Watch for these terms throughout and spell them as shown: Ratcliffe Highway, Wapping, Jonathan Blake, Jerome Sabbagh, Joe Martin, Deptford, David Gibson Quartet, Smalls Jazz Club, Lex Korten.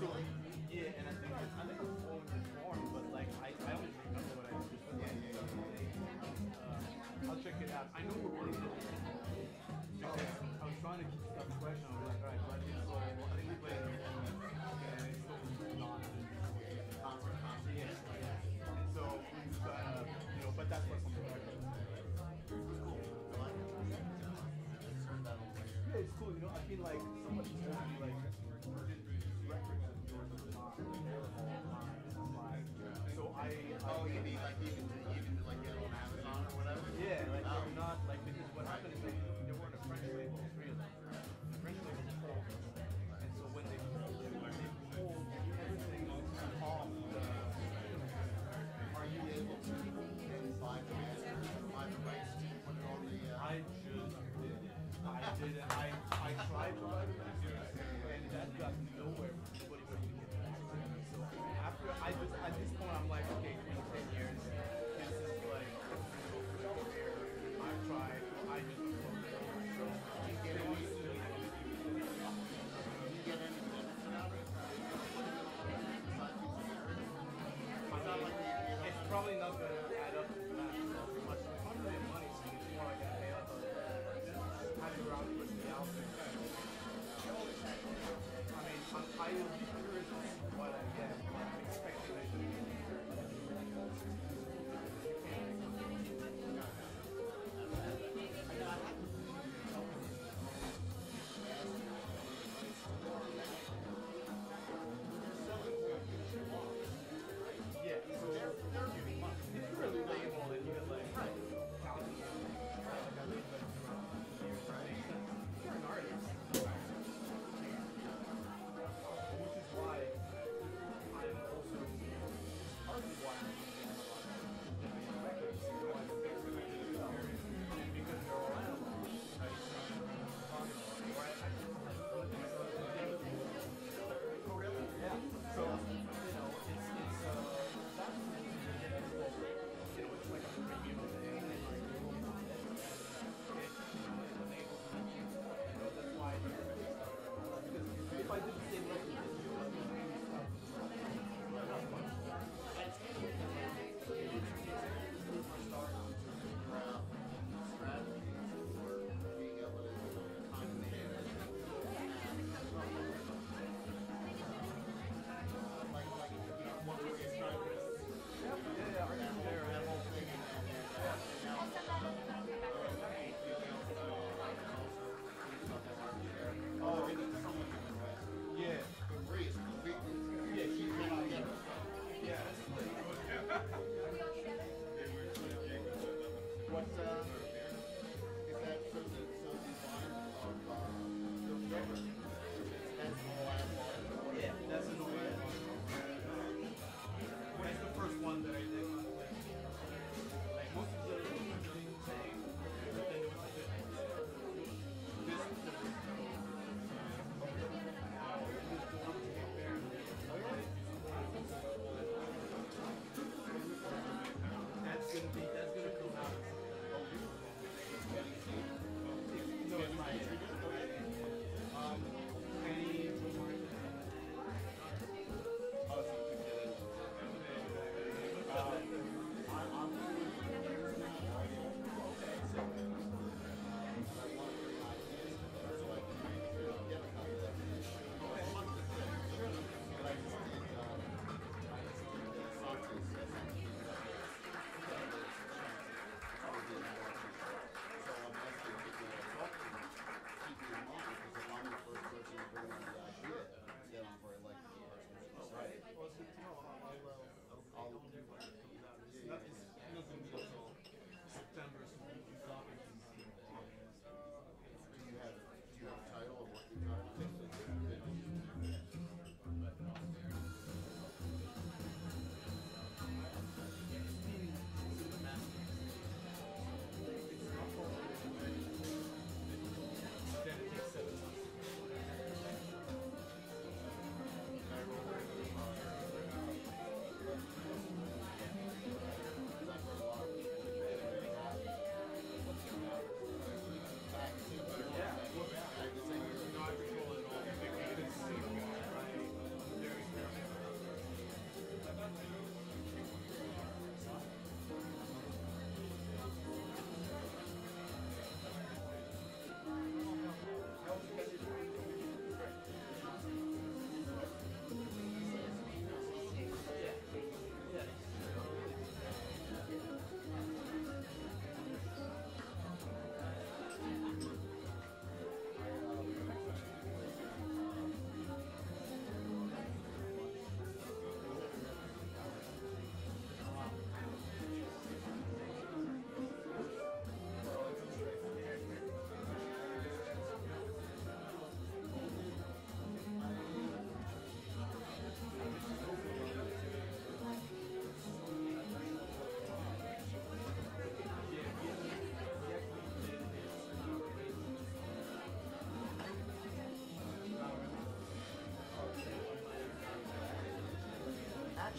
really? Yeah, and I think I'm falling reformed, but like I always remember what I did. I'll check it out. I know we're really good. I was trying to keep stuff fresh. I was like, all right, let's do it. I think we played and so you know, but that's what I'm doing. Yeah, it's cool. You know, I feel like somebody told me like so I oh, you mean like even like get on Amazon or whatever? Yeah, like they're not like because what happened is like they were on a French label, three of them. The French label was full, and so when they pulled everything off the, are you able to buy the rights to put it on the? I just did it. I did it. I tried to buy the rights, and that got nowhere. Nobody would even get back to me. So after I just at this point I'm like, okay, it's been 10 years. This is like I've tried. I just won't get over it. So you get it. You get any benefits out of it? It's probably not gonna add up to much. Money, so it's more like a I mean, I'm tired of the original, but again, I'm expecting that.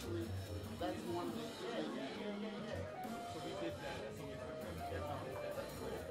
actually, that's one of the things. So we did that. That's what we did.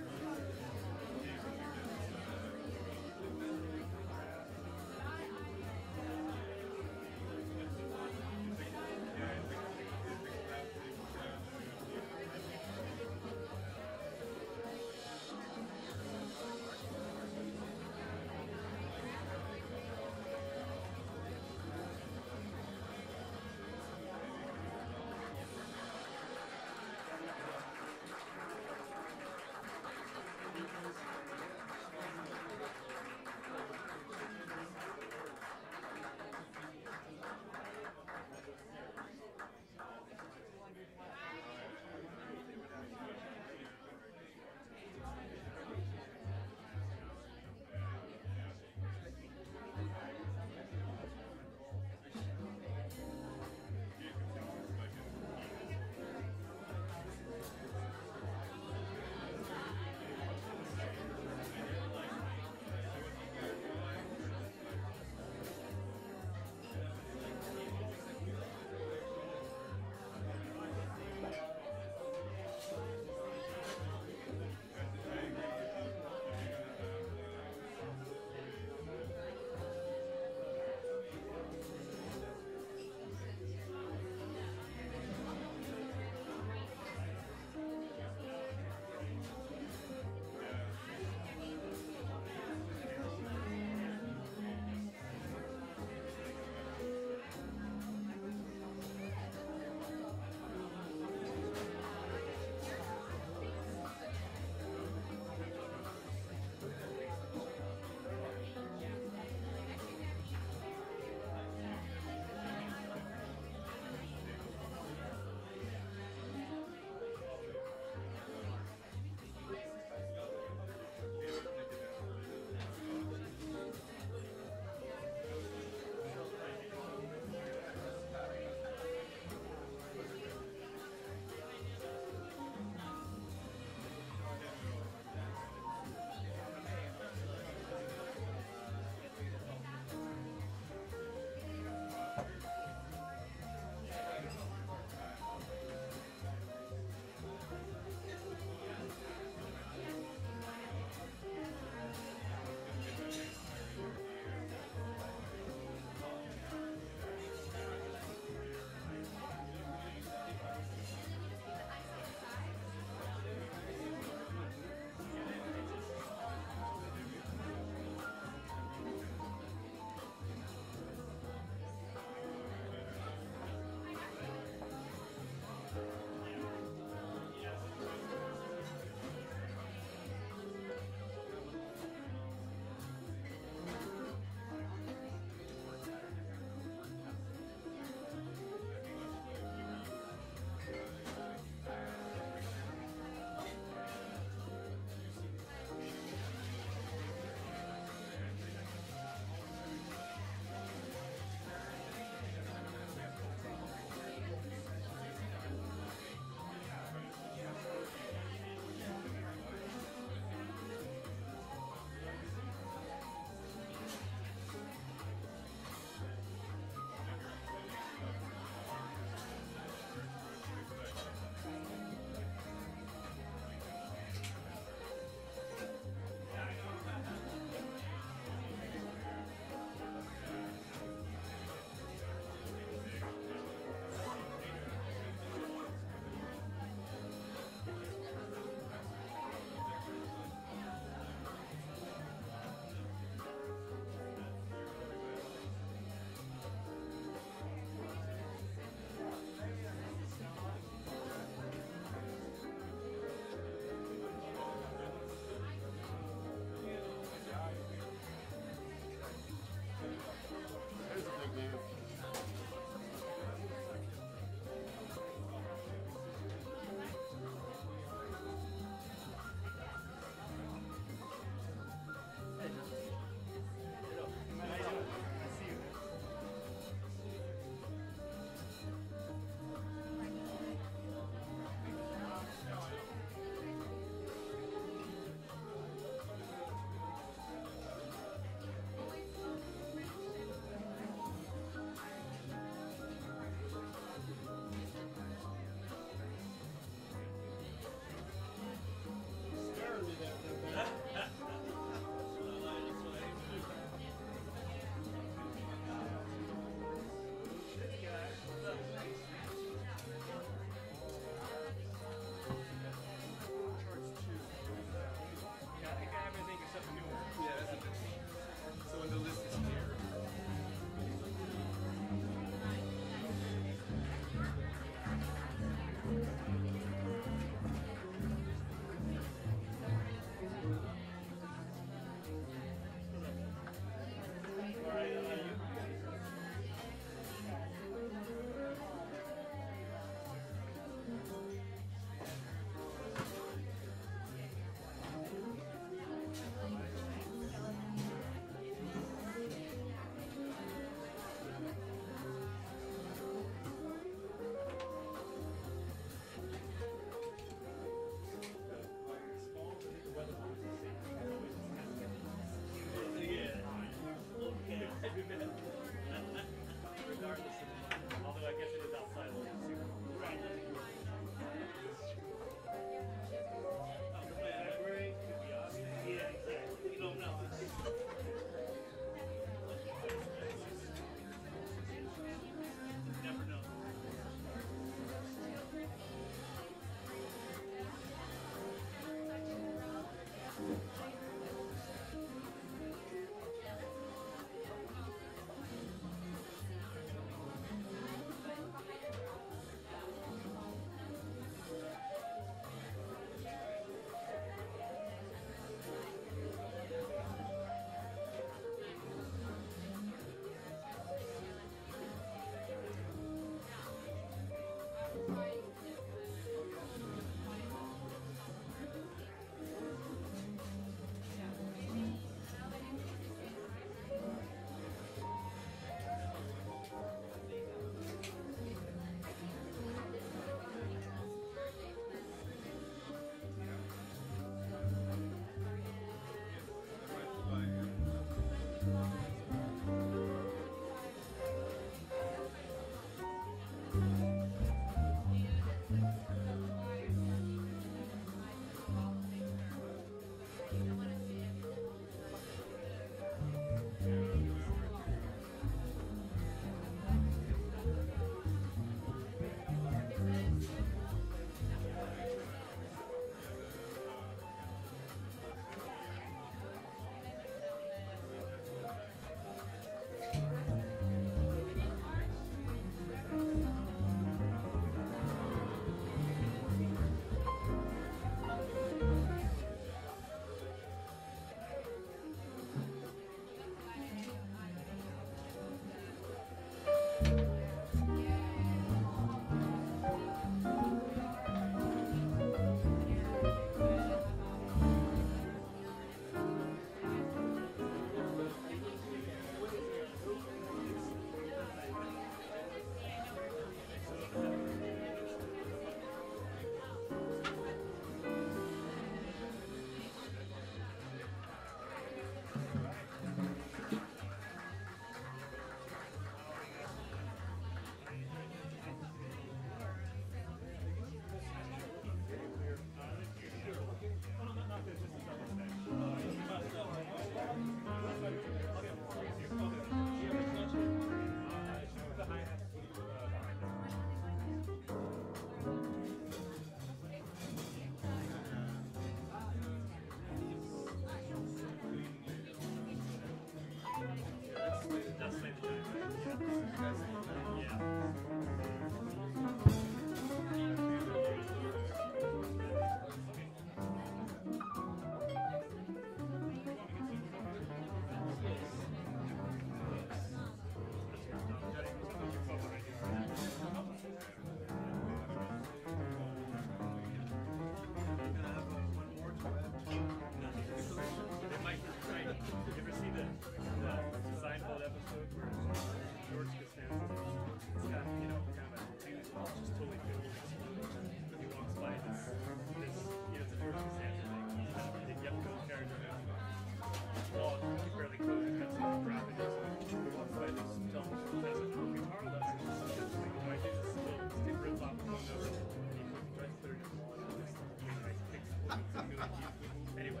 Anyway,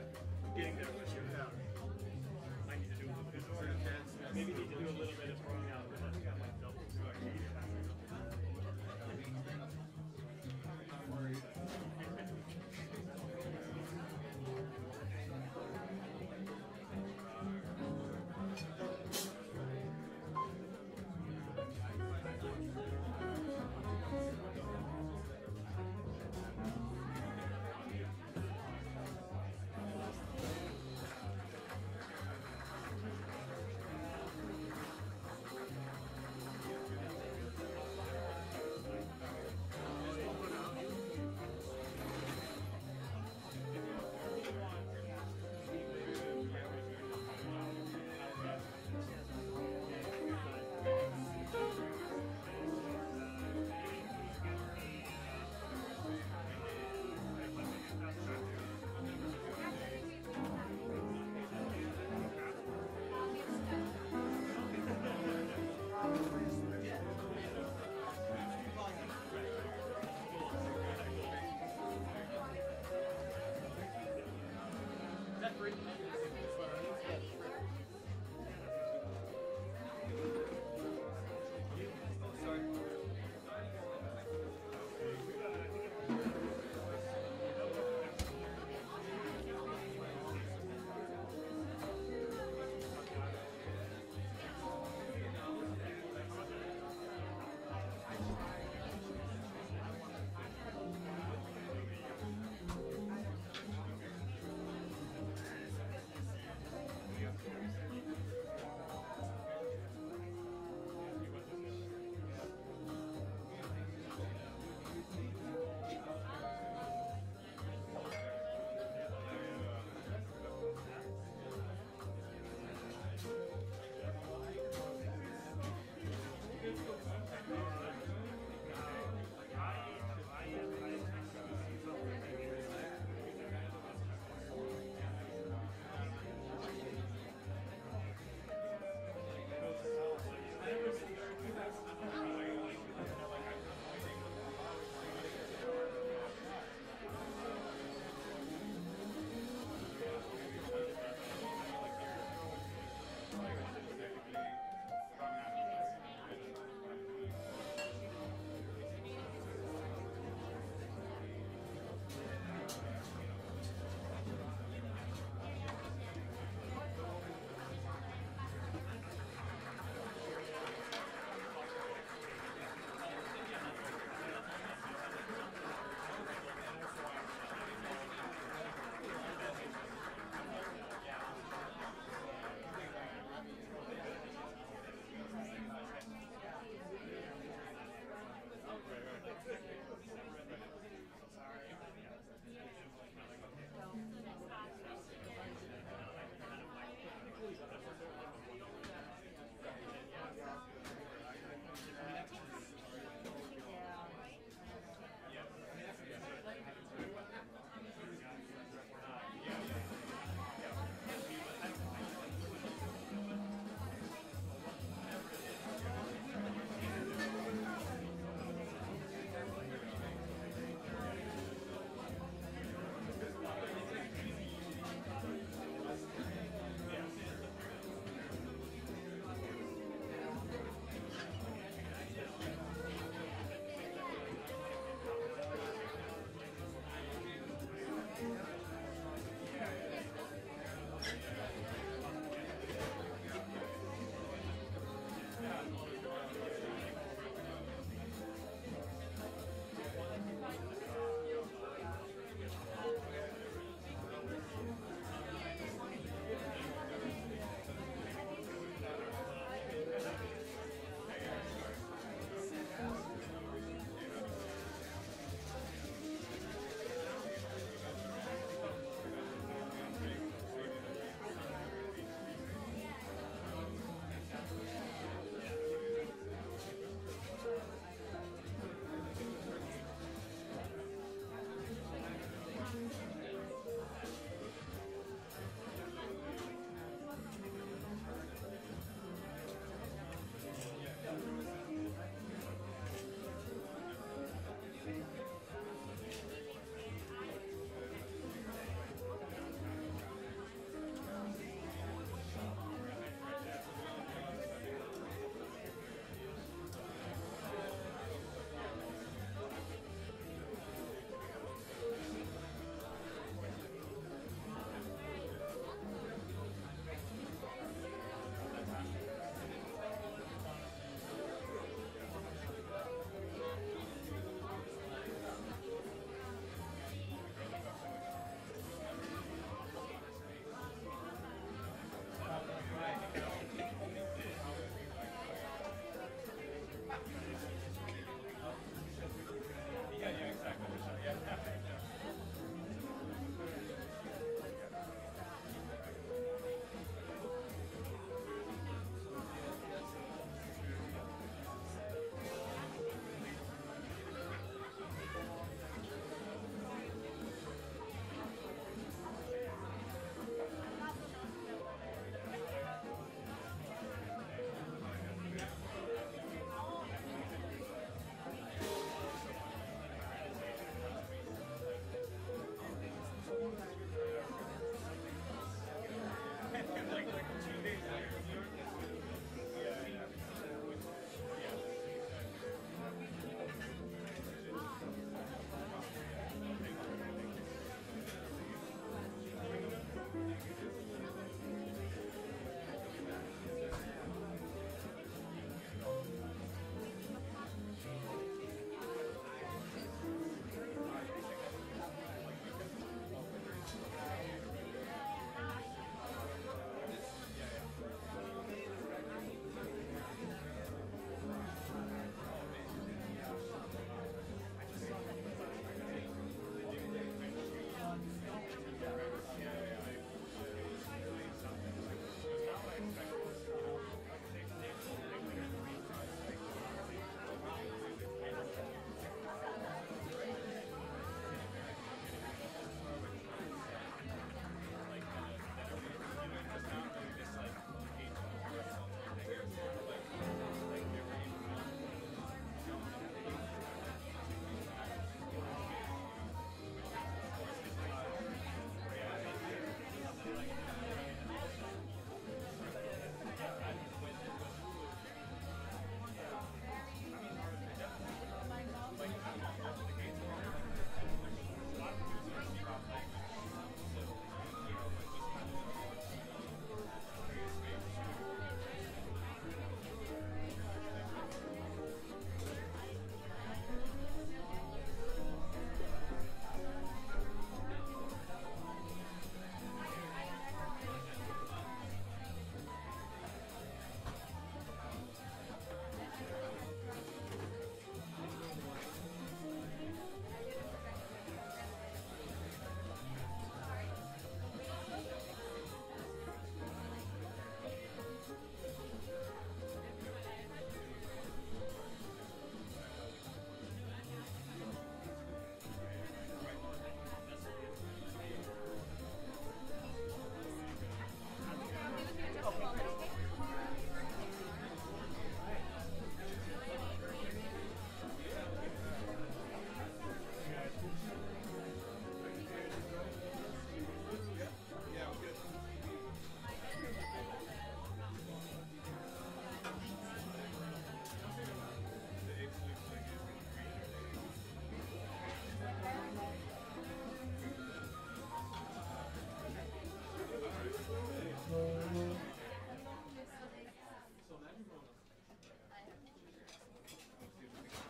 getting there was your help. I need to do a little bit of order. Maybe need to do a little bit of throwing out. I think I might double do our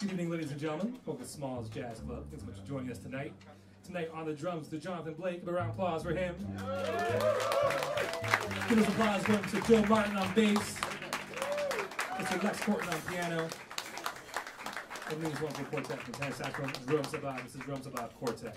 Good evening, ladies and gentlemen, folks at Smalls Jazz Club. Thanks so much for joining us tonight. Tonight on the drums, to Jonathan Blake. A round of applause for him. Yeah. Give us applause going to Joe Martin on bass. Mr. Lex Korten on piano. And then there's one for quartet from tenor saxophone, Jerome Sabbagh. This is Jerome Sabbagh Quartet.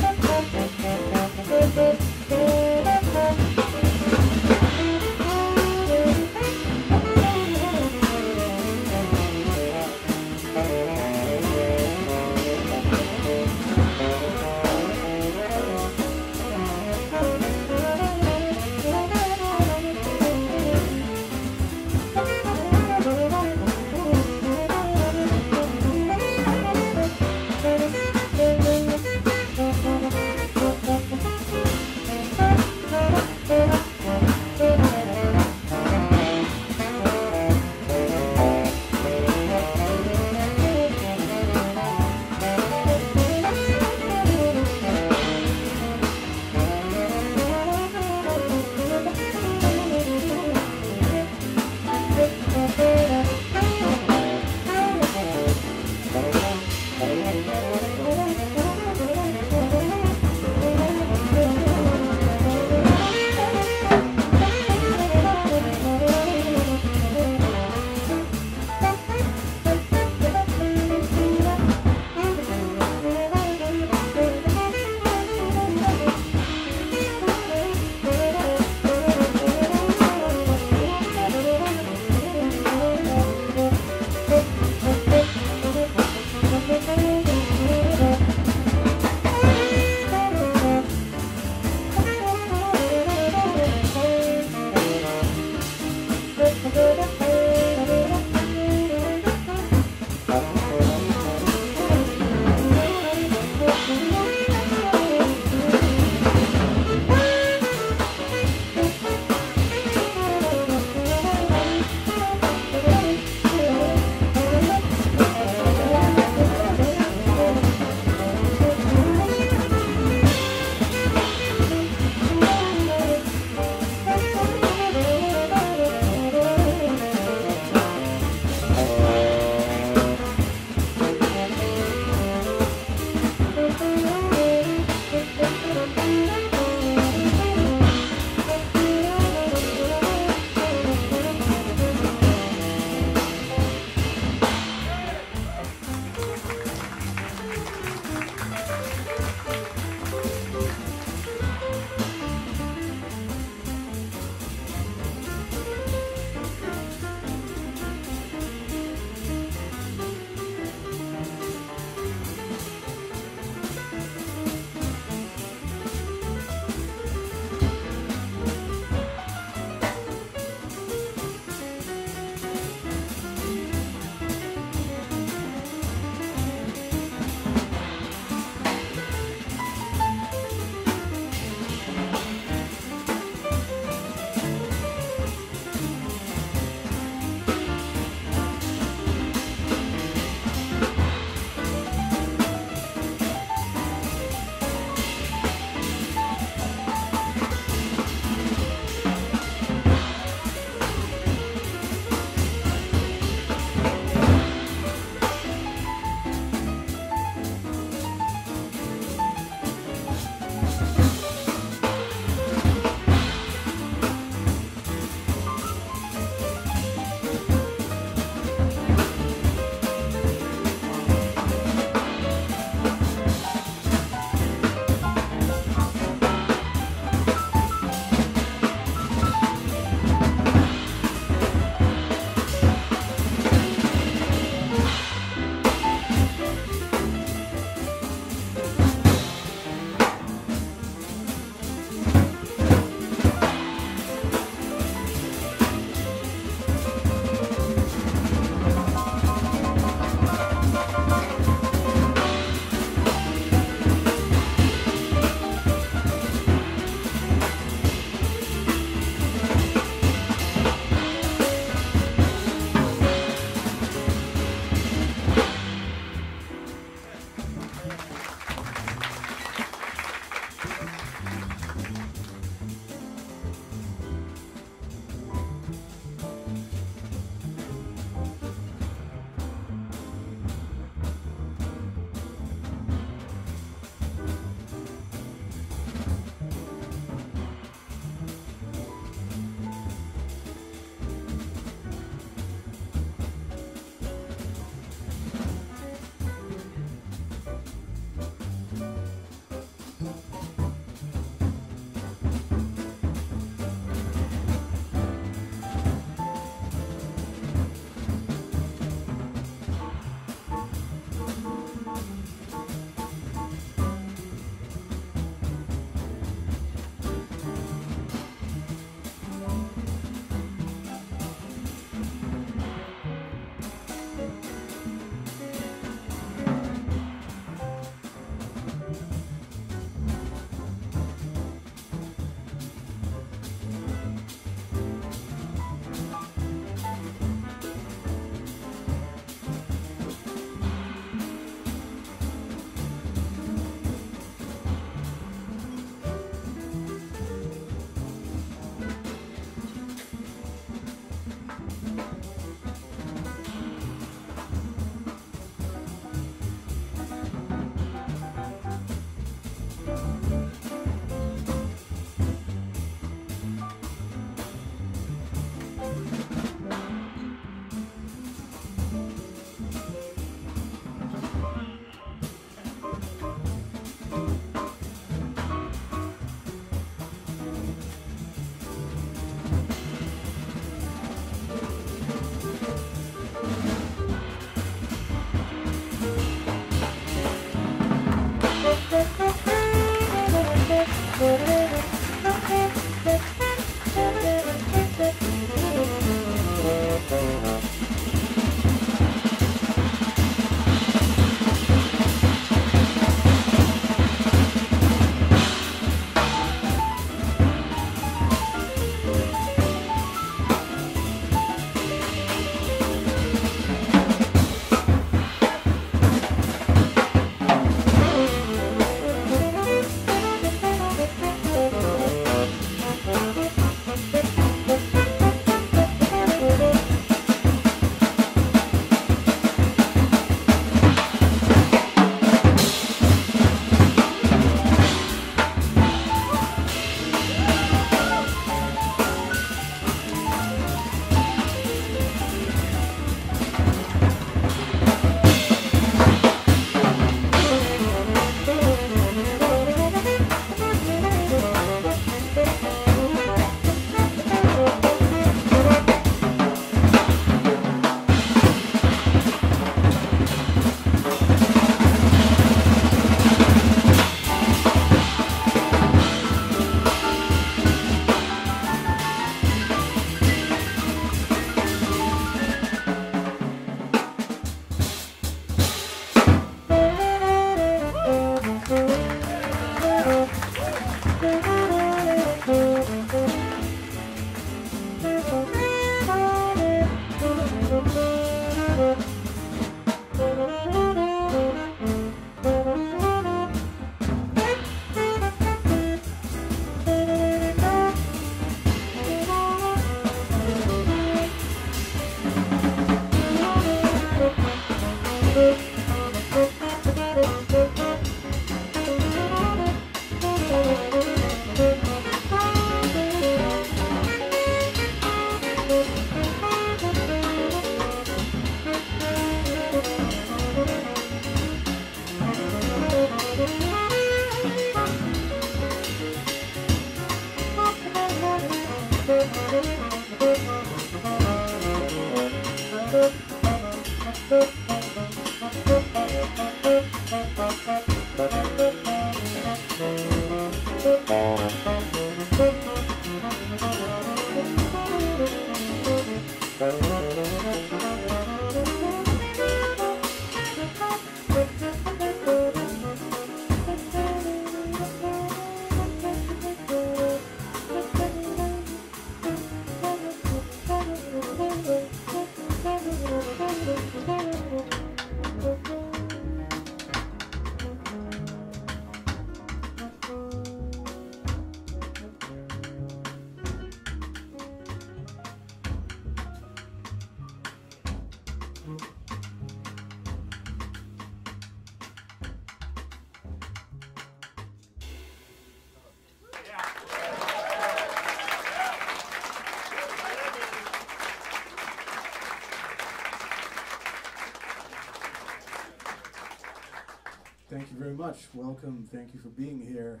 Thank you very much. Welcome. Thank you for being here.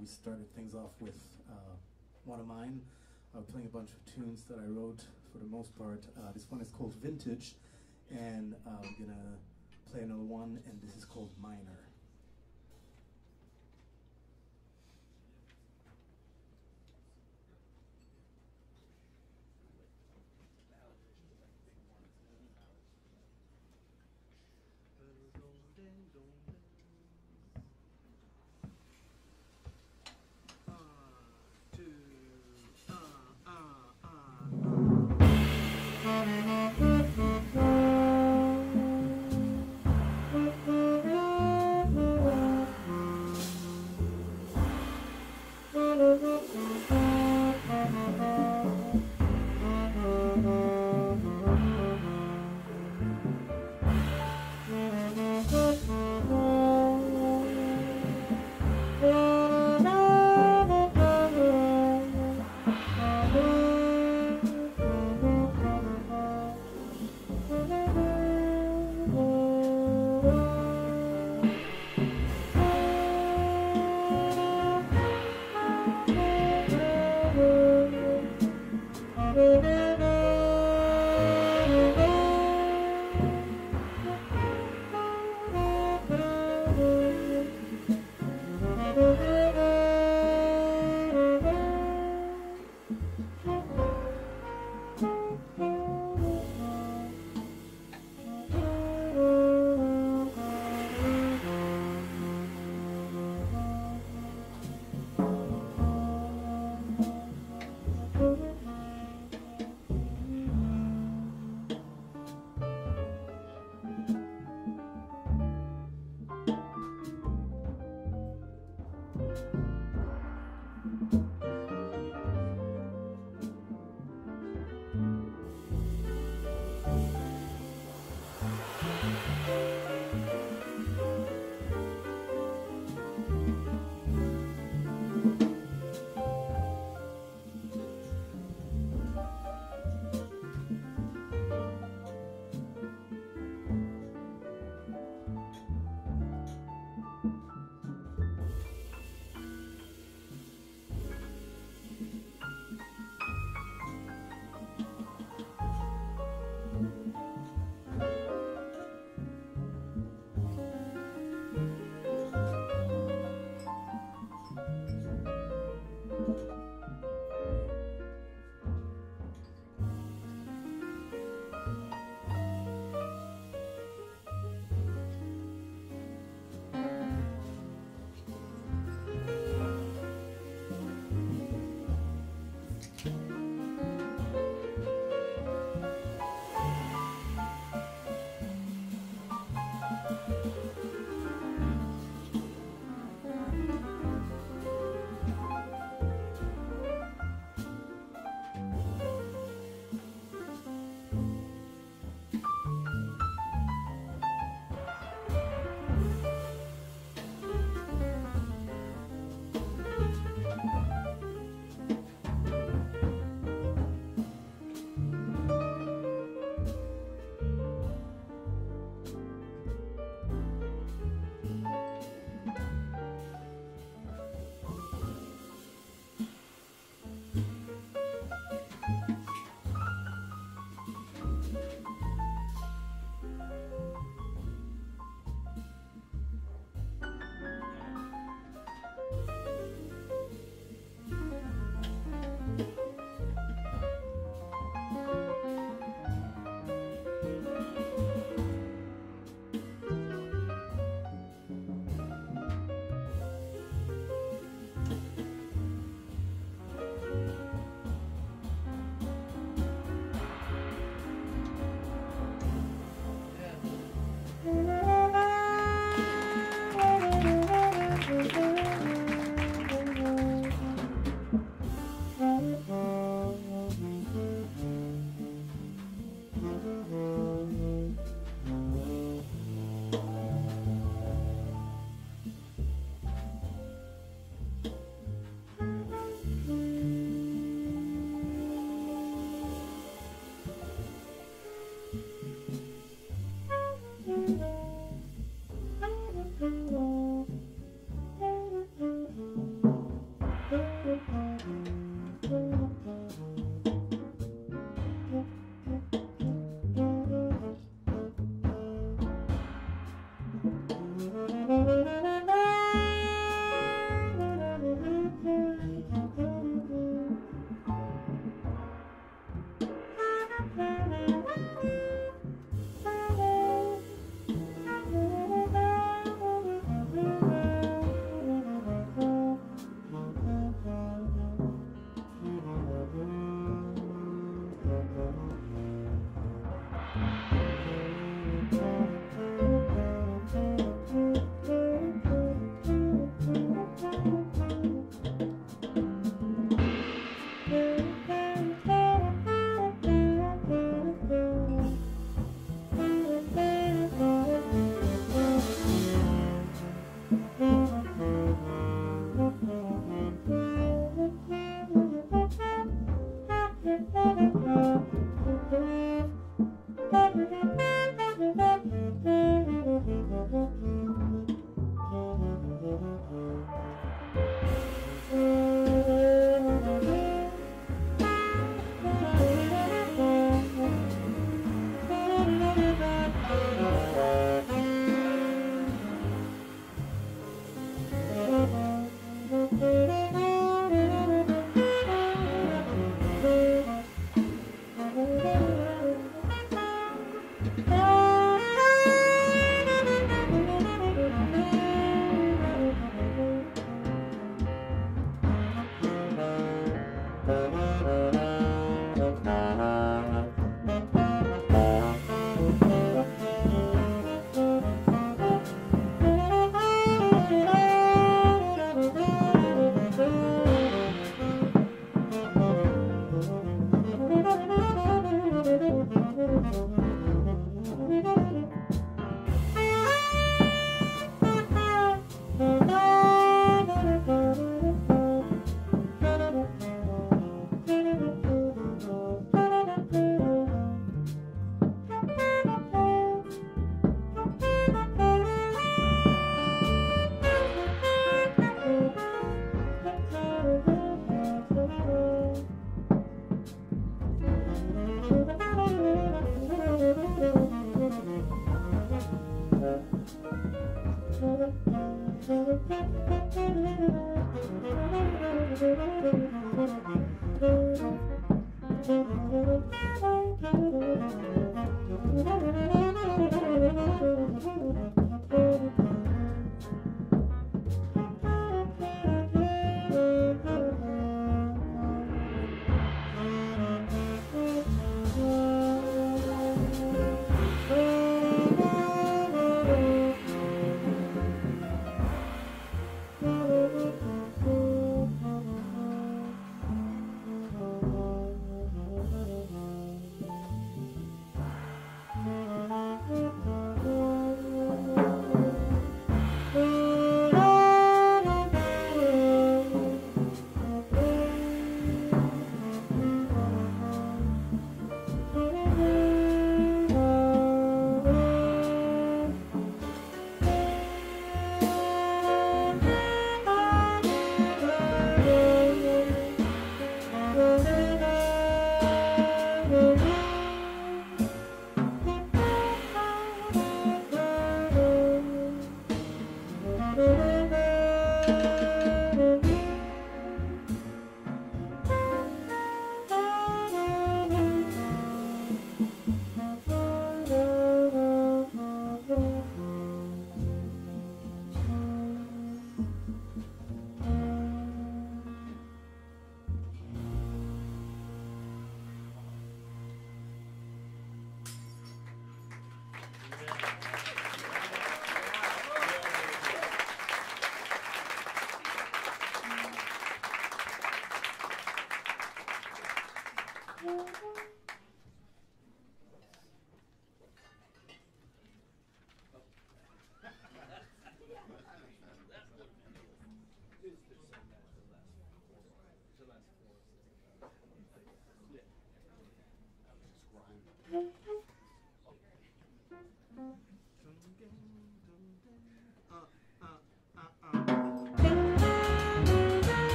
We started things off with one of mine. I'm playing a bunch of tunes that I wrote for the most part. This one is called Vintage, and I'm going to play another one, and this is called Minor.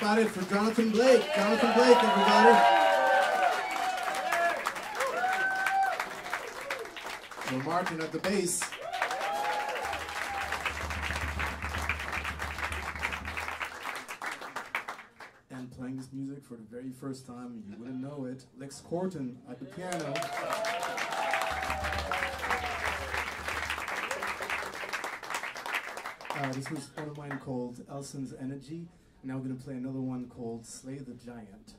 got it for Jonathan Blake. Jonathan Blake, everybody. Joe Martin at the bass. And playing this music for the very first time, you wouldn't know it, Lex Korten at the piano. This was one of mine called Elson's Energy. Now we're going to play another one called Slay the Giant.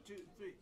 1, 2, 3,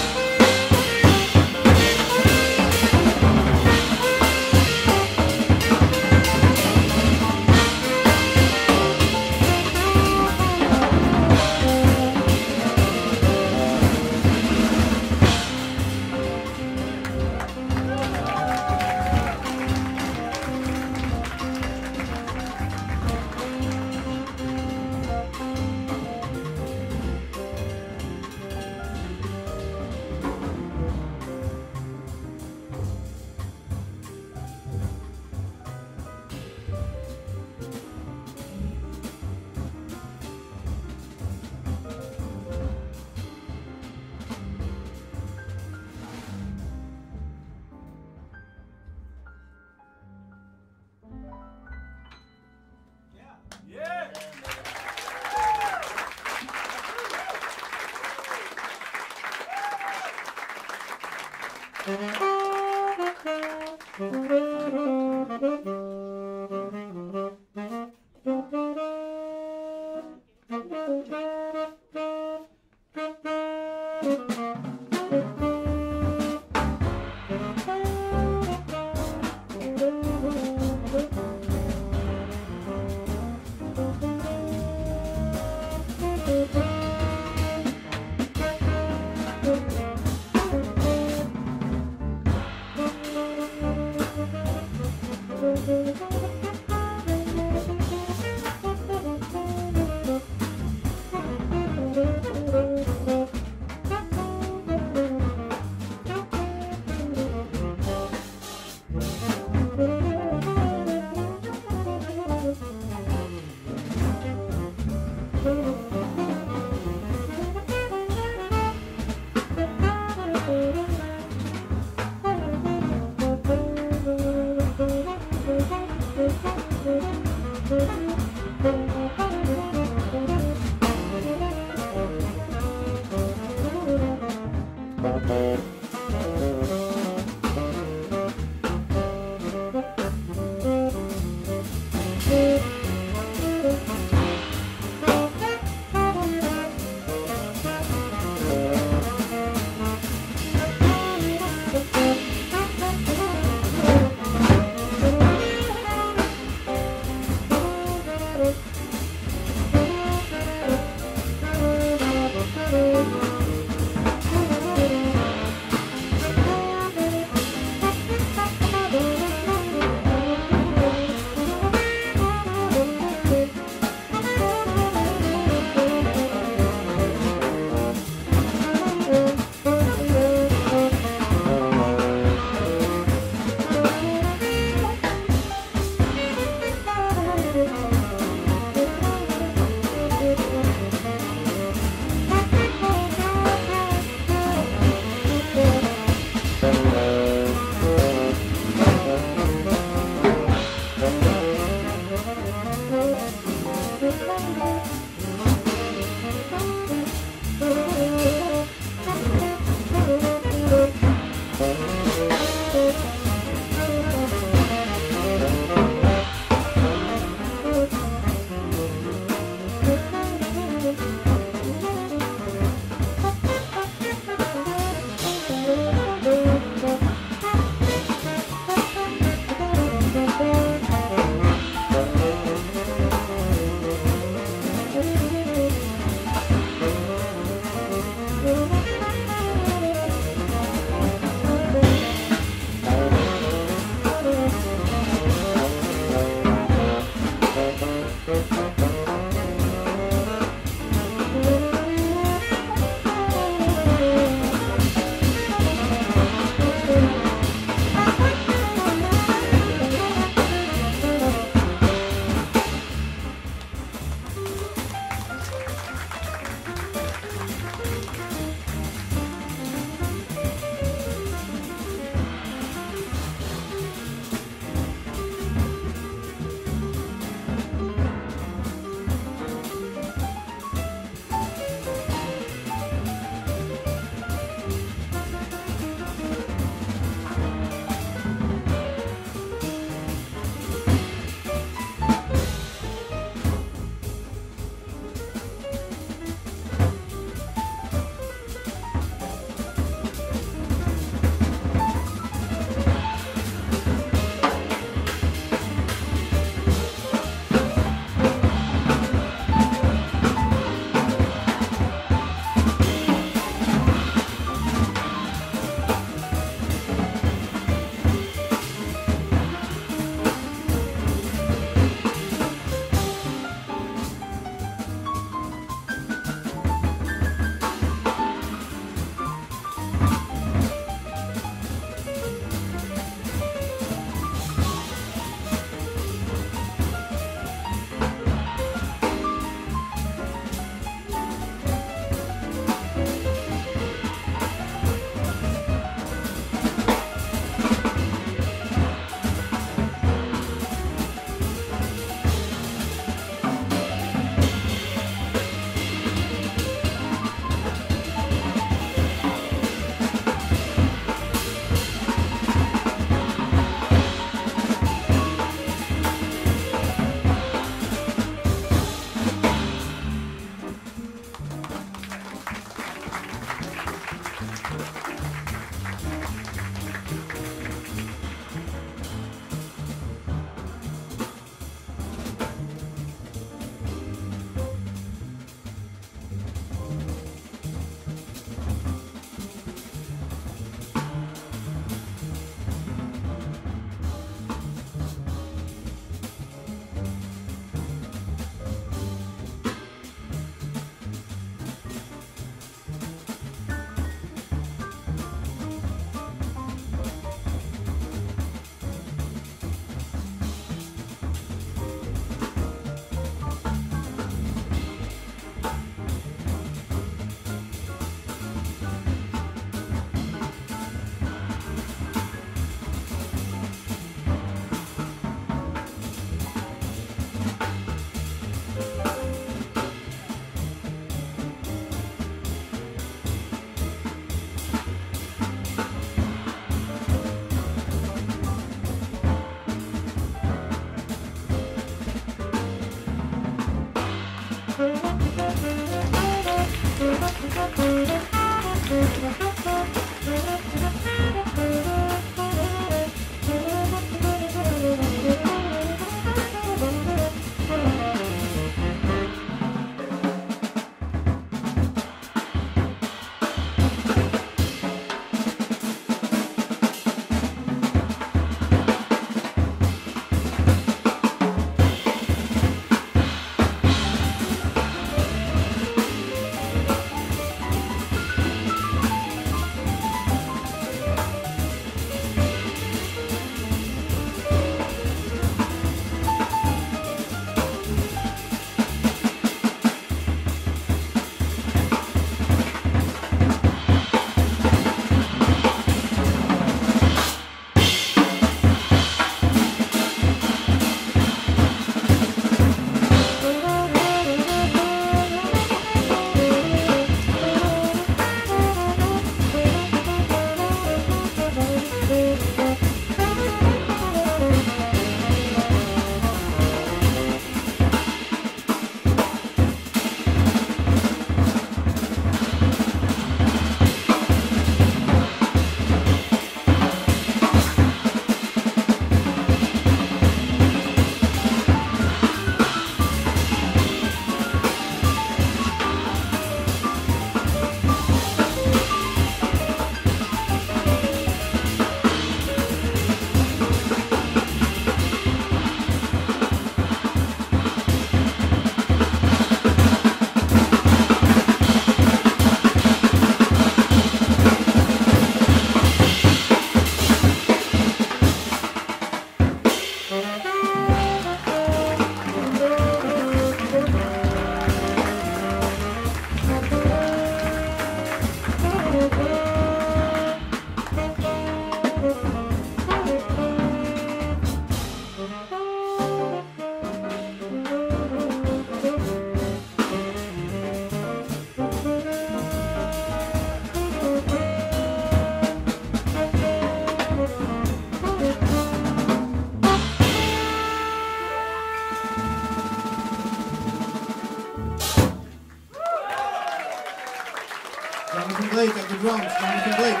Jonathan Blake at the drums. Jonathan Blake.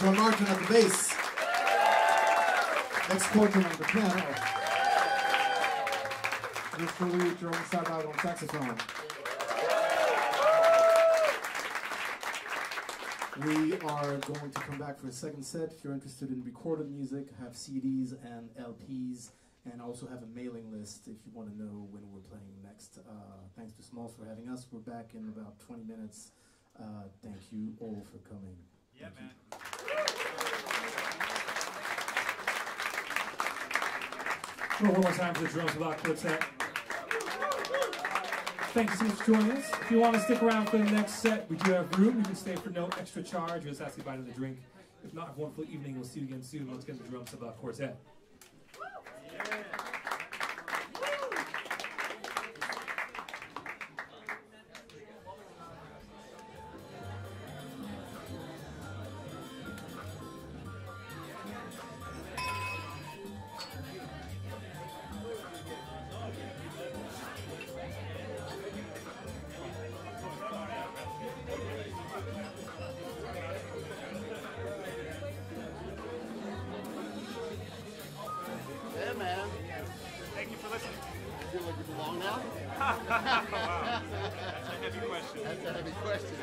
Joe Martin at the bass. Lex Korten on the piano. This for Louis, Jerome Sabbagh on saxophone. We are going to come back for a second set. If you're interested in recorded music, have CDs and LPs, and also have a mailing list if you want to know when we're playing next. Thanks to Smalls for having us. We're back in about 20 minutes. Thank you all for coming. Yeah, thank man. You. Well, one more time for the Jerome Sabbagh Quartet. Thank you so much for joining us. If you want to stick around for the next set, we do have room. You can stay for no extra charge or just ask you to buy another drink. If not, have a wonderful evening. We'll see you again soon. Once again, the Jerome Sabbagh Quartet. It's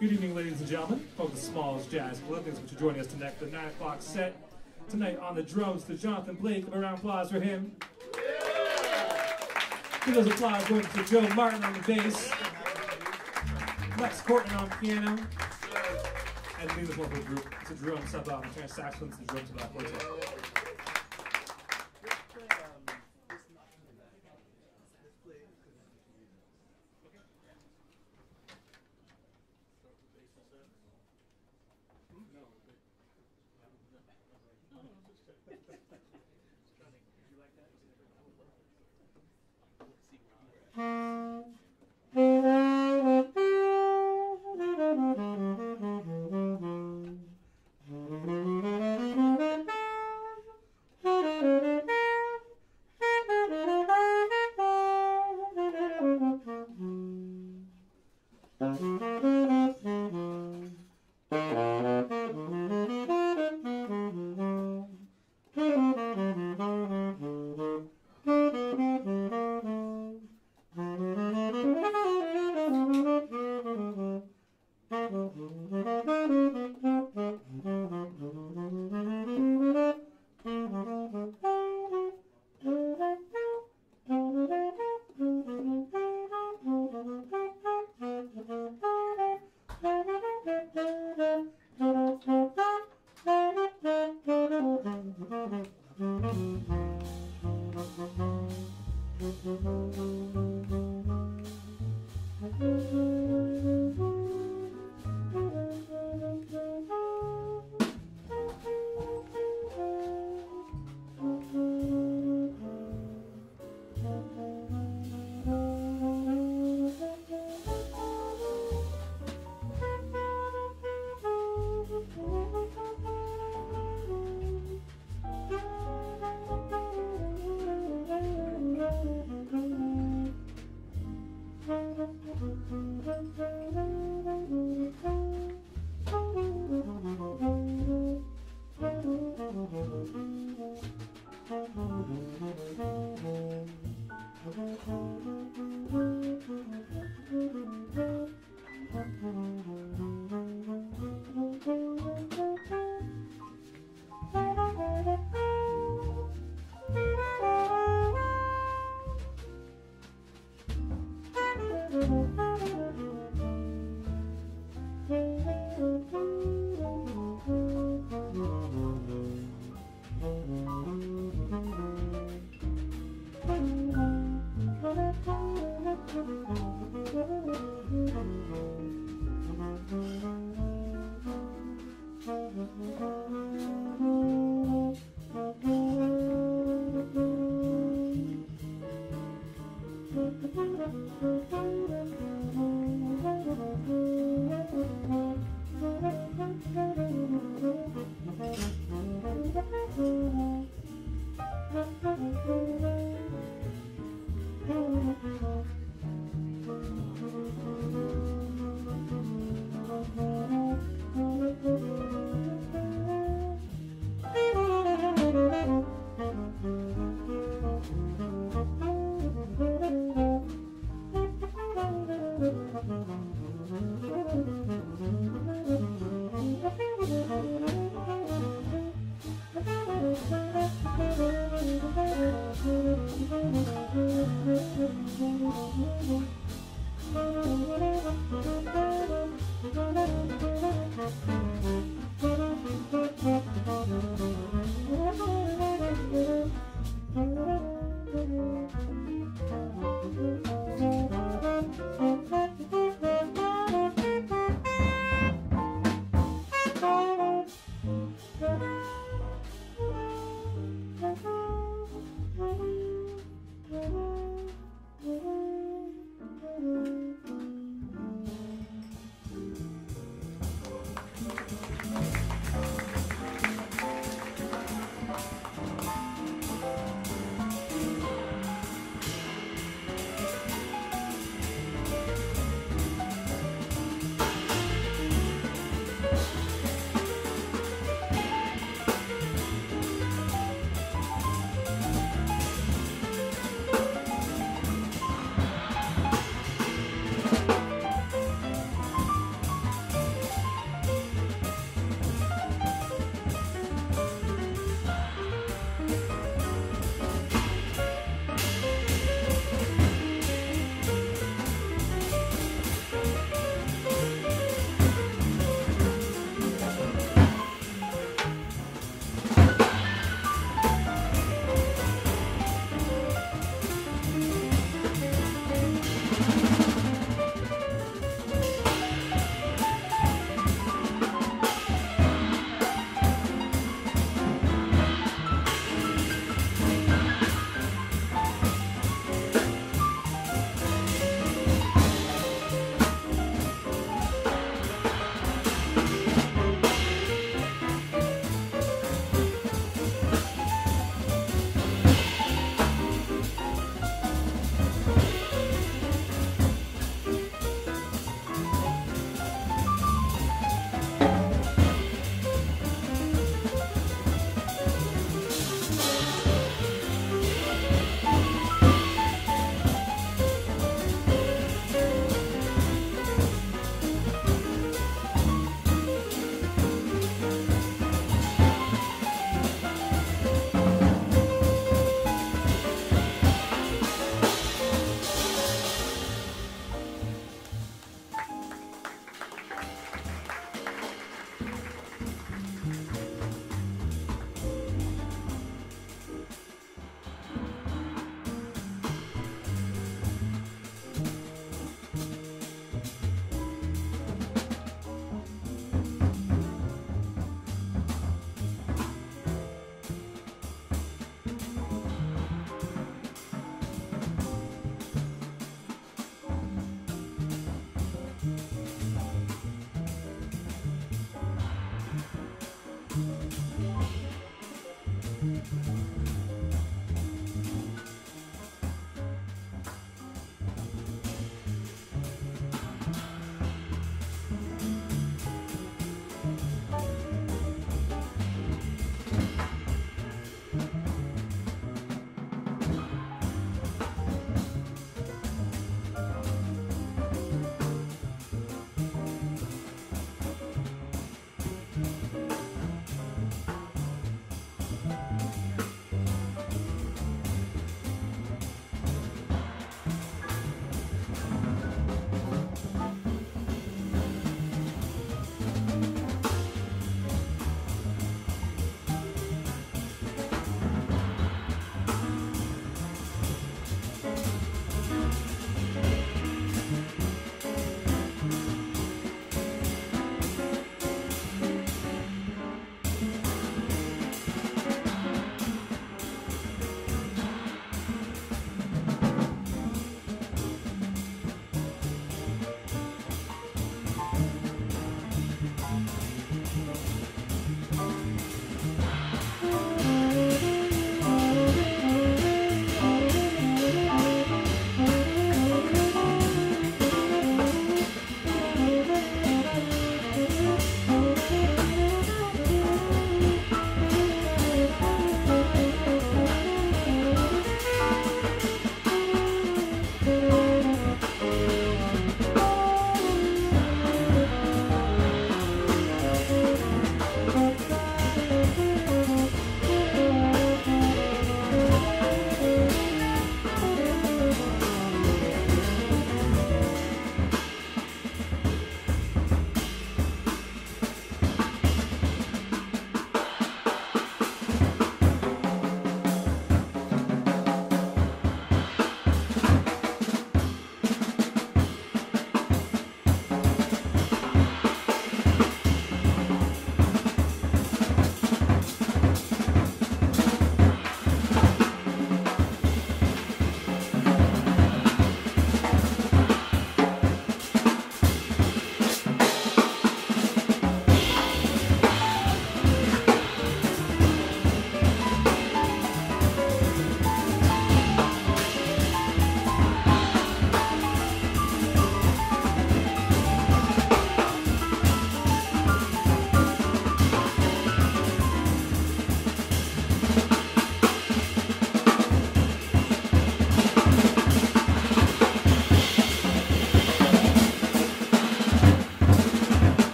Good evening, ladies and gentlemen, from the Smalls Jazz Club. Thanks for joining us tonight for the 9 o'clock set. Tonight on the drums, the Jonathan Blake. A round of applause for him. Give those applause going to Joe Martin on the bass, Lex Korten on piano, and lead this wonderful group to Jerome Sabbagh on the saxophones and Jerome Sabbagh Quartet.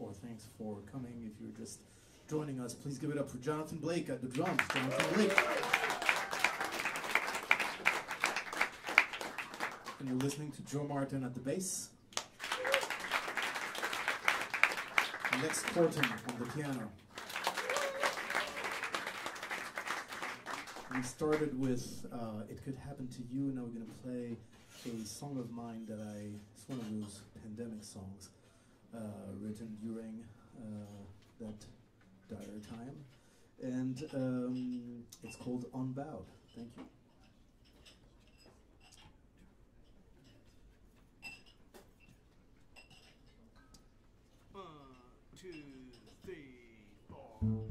Or thanks for coming. If you're just joining us, please give it up for Jonathan Blake at the drums. Jonathan Blake. And you're listening to Joe Martin at the bass. And Lex Korten on the piano. We started with It Could Happen to You. Now we're going to play a song of mine that it's one of those pandemic songs. Written during that dire time, and it's called Unbowed. Thank you. One, two, three, four.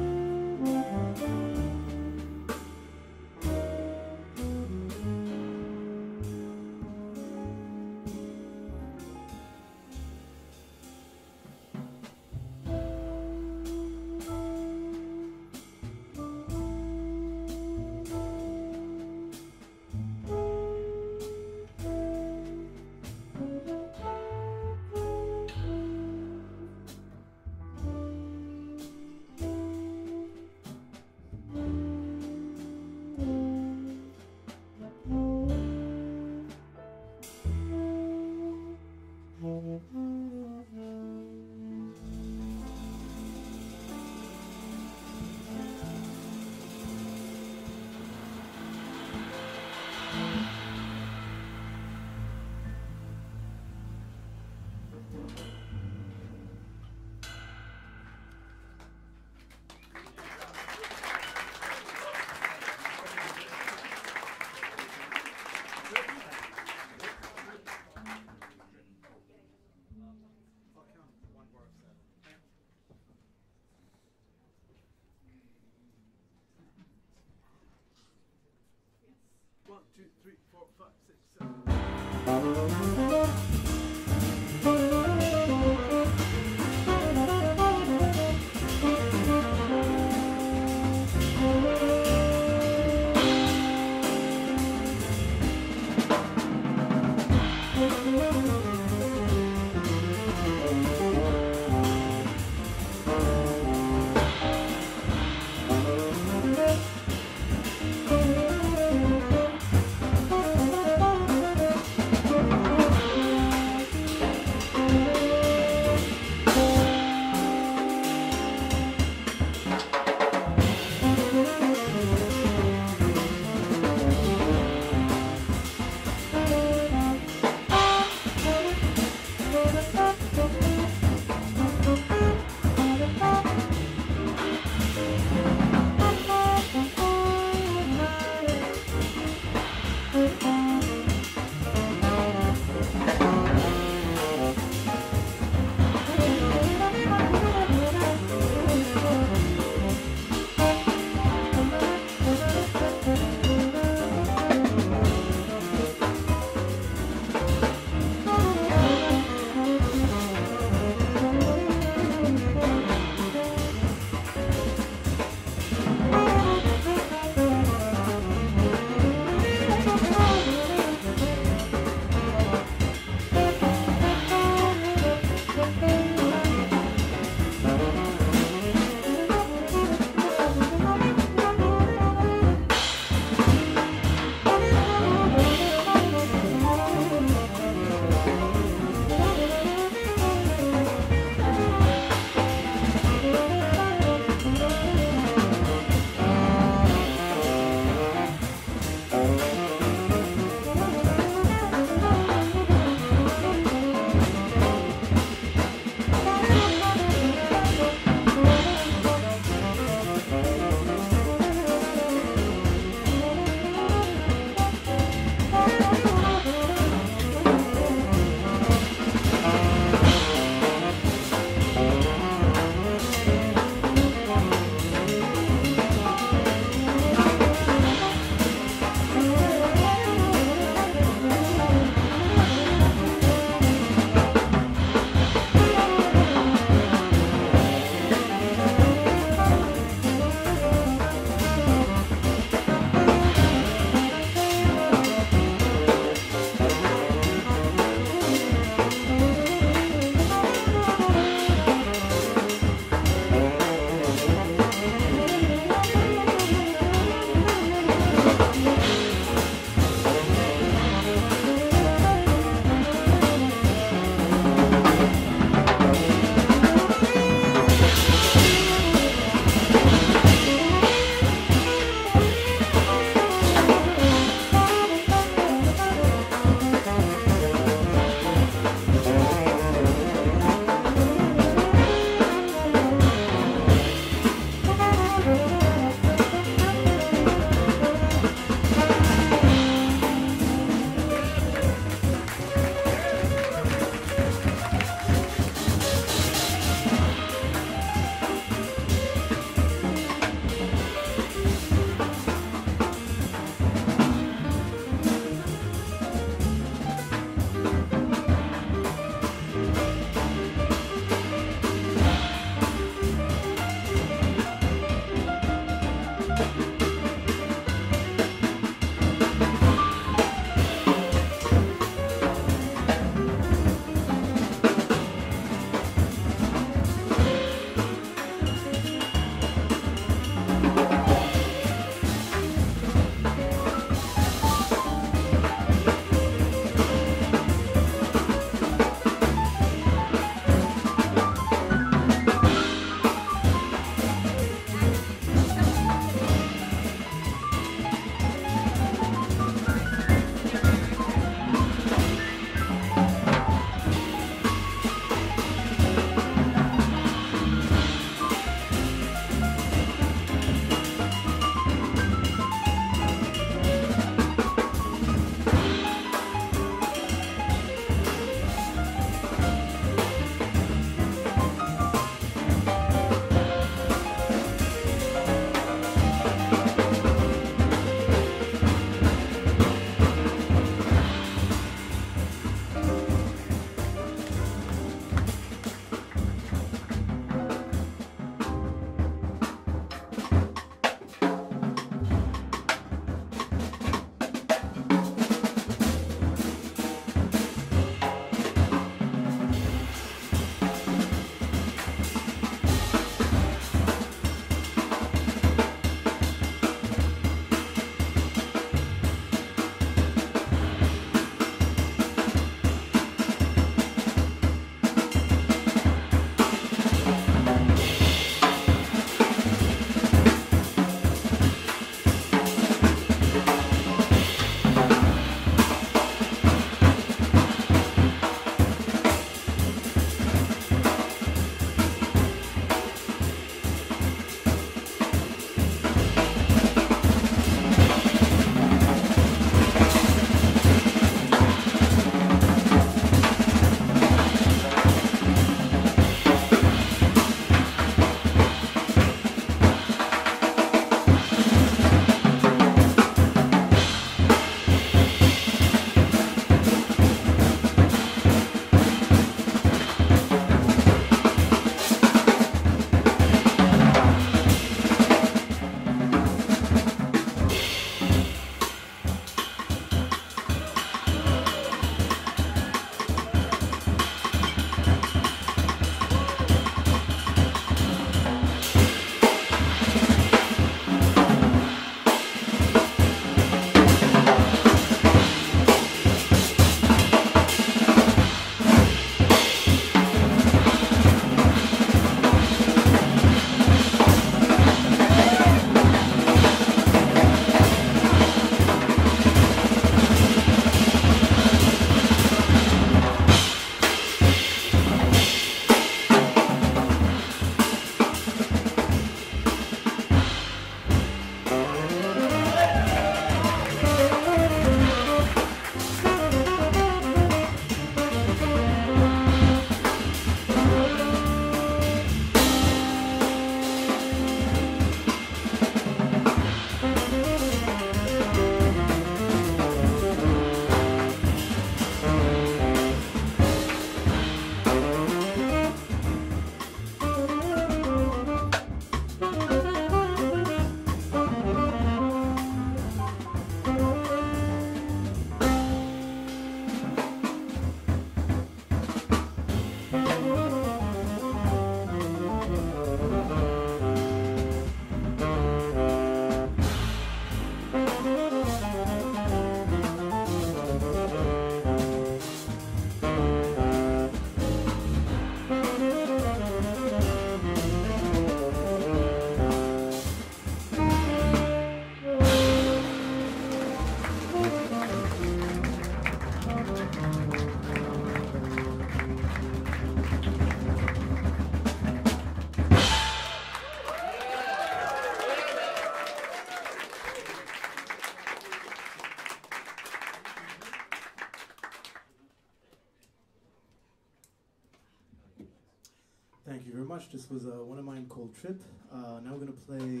Thank you very much. This was one of mine called Trip. Now we're going to play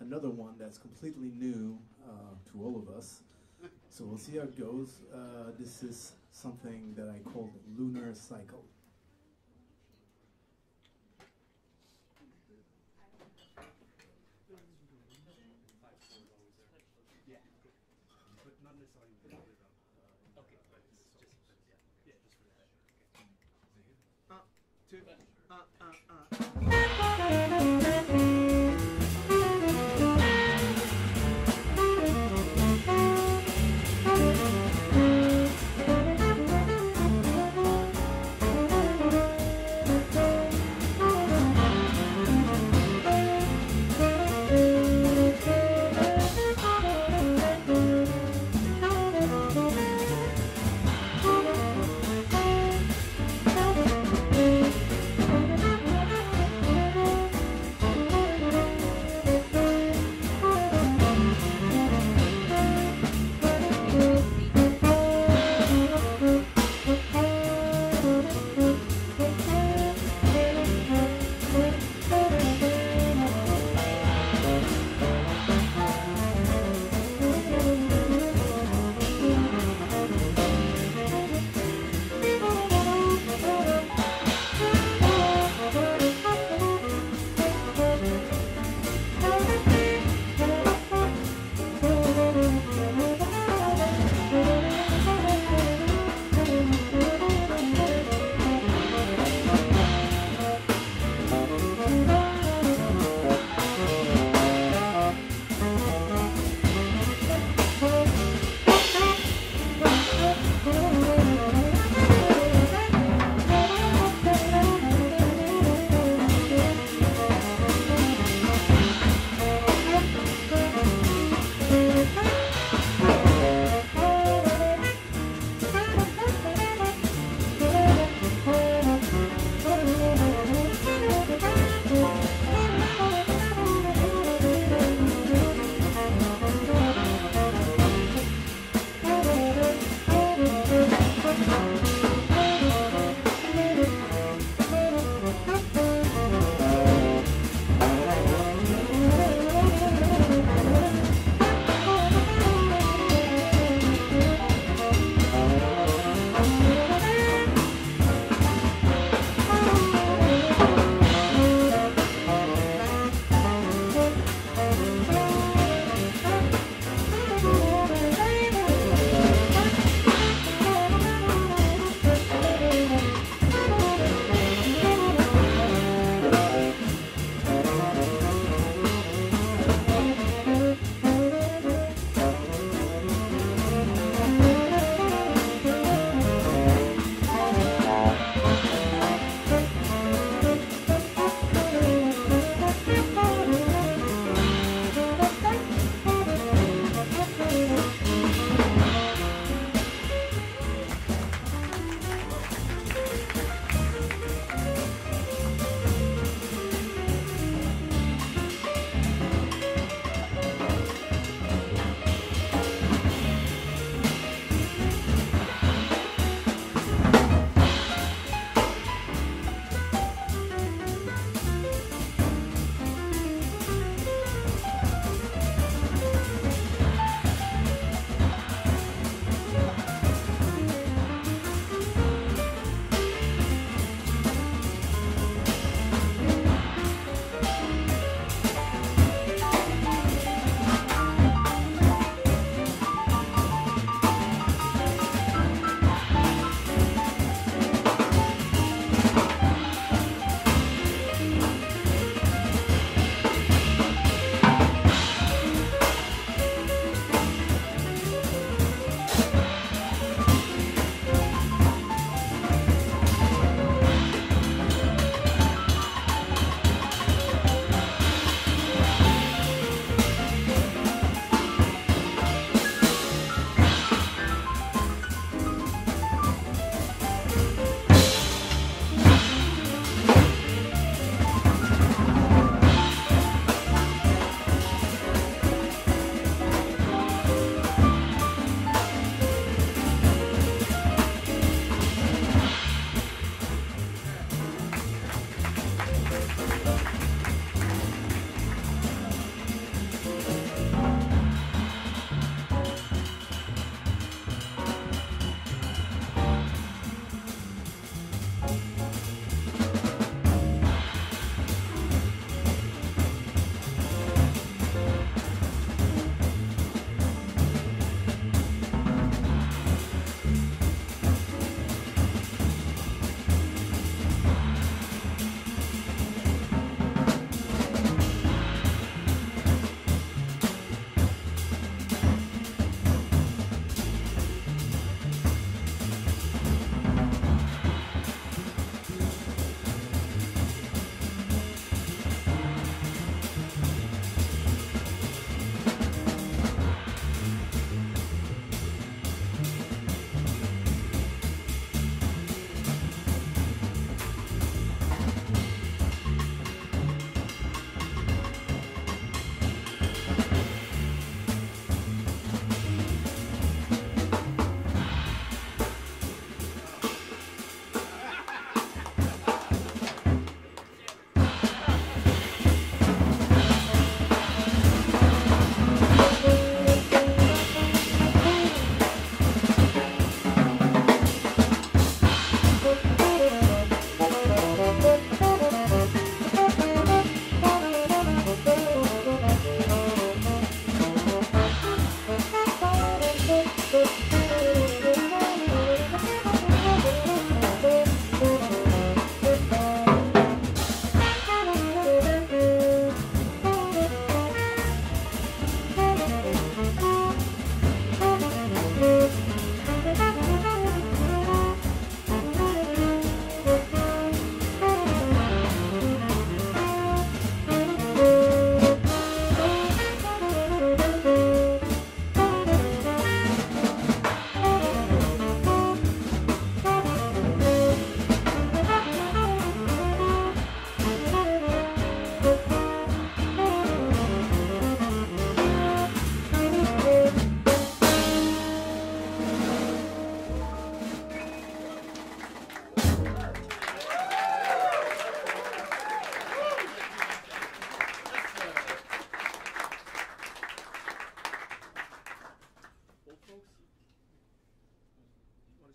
another one that's completely new to all of us. So we'll see how it goes. This is something that I called Lunar Cycle.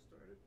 I started?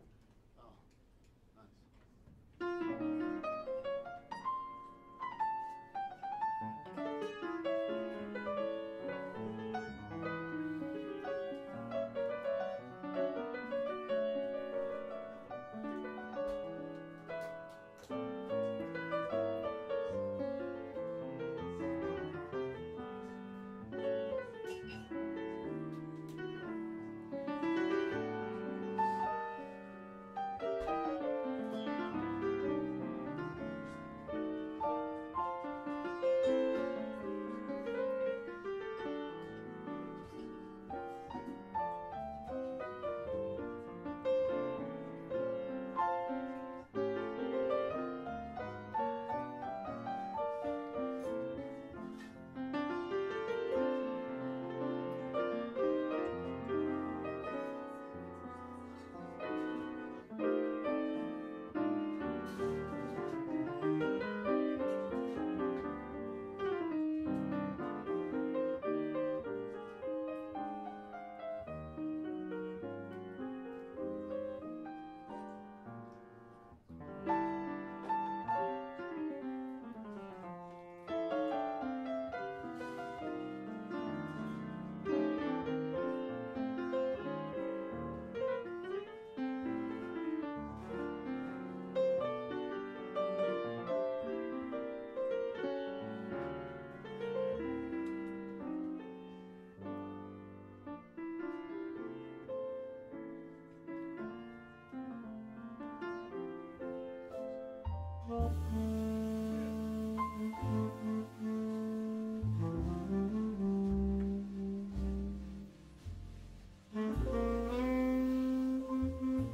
Oh, nice.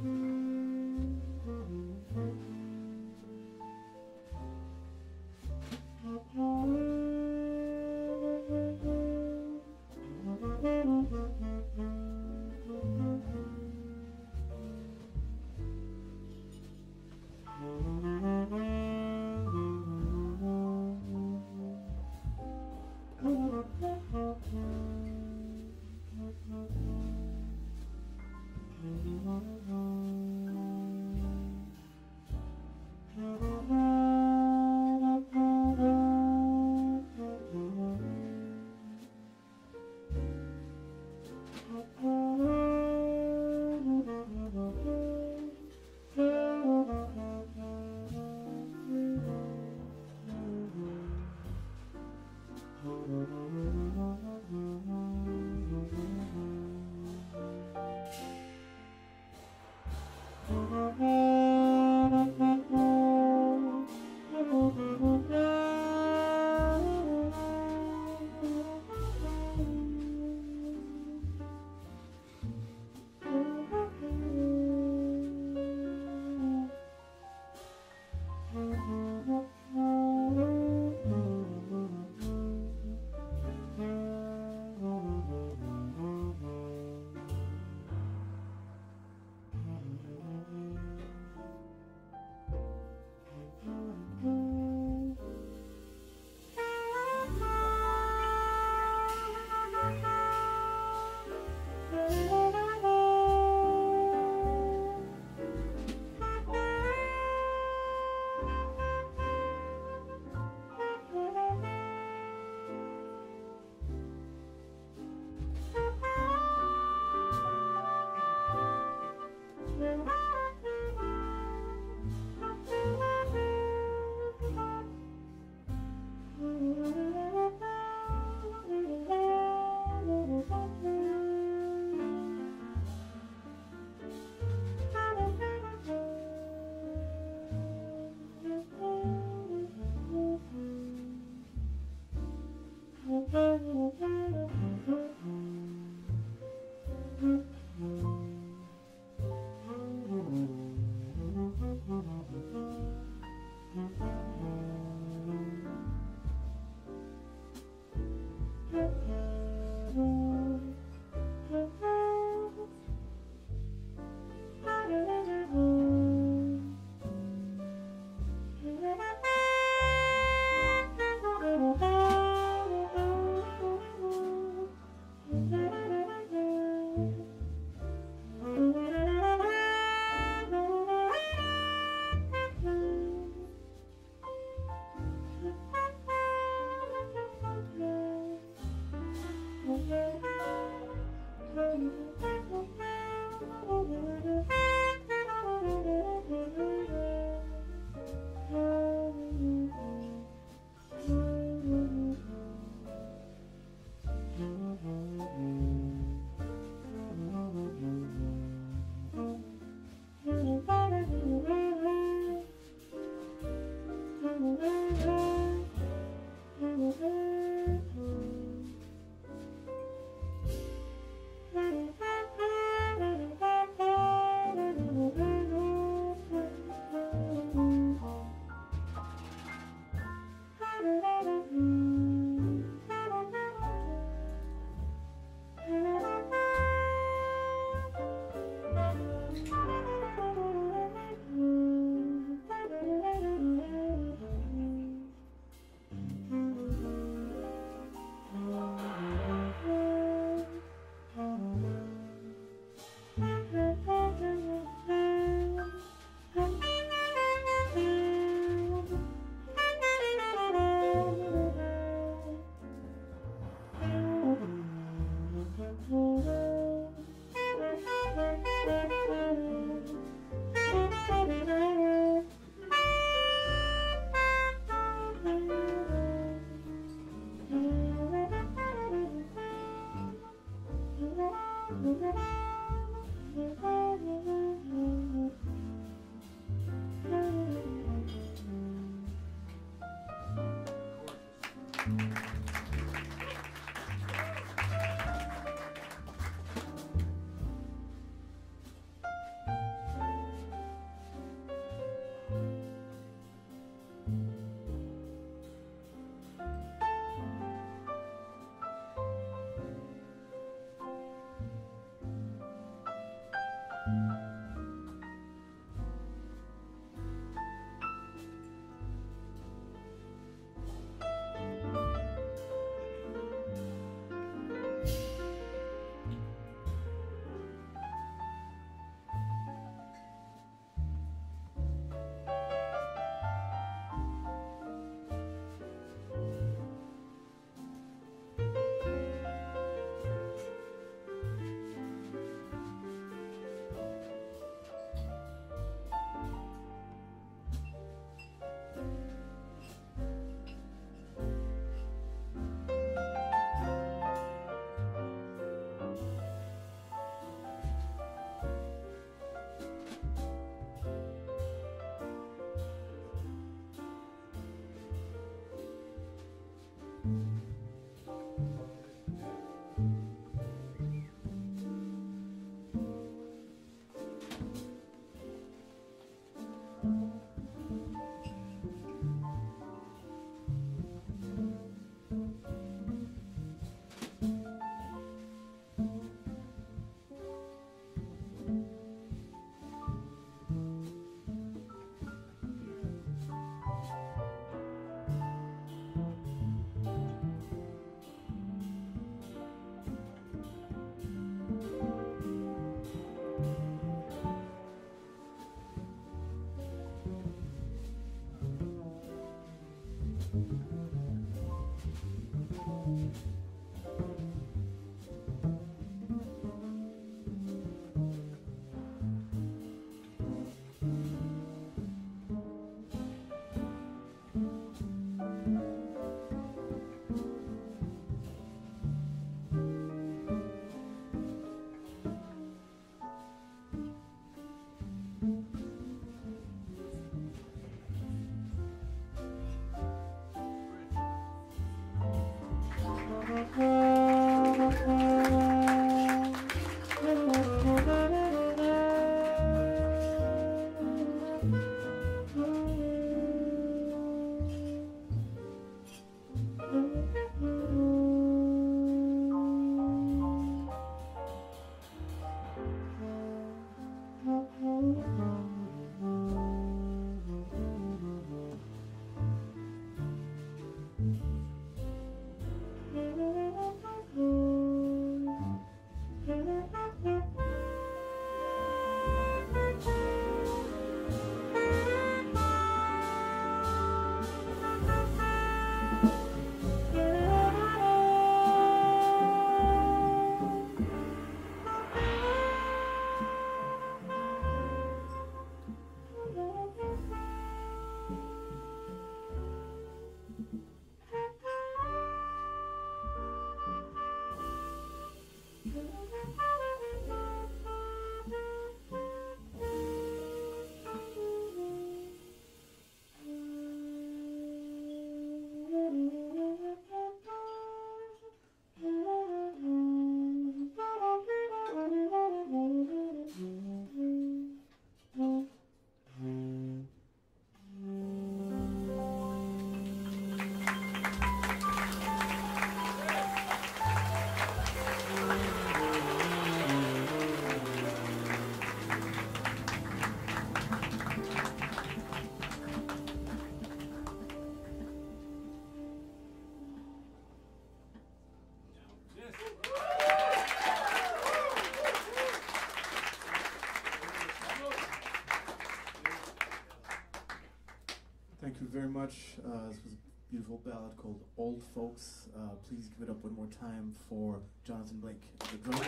Thank you very much. This was a beautiful ballad called Old Folks. Please give it up one more time for Jonathan Blake on the drums.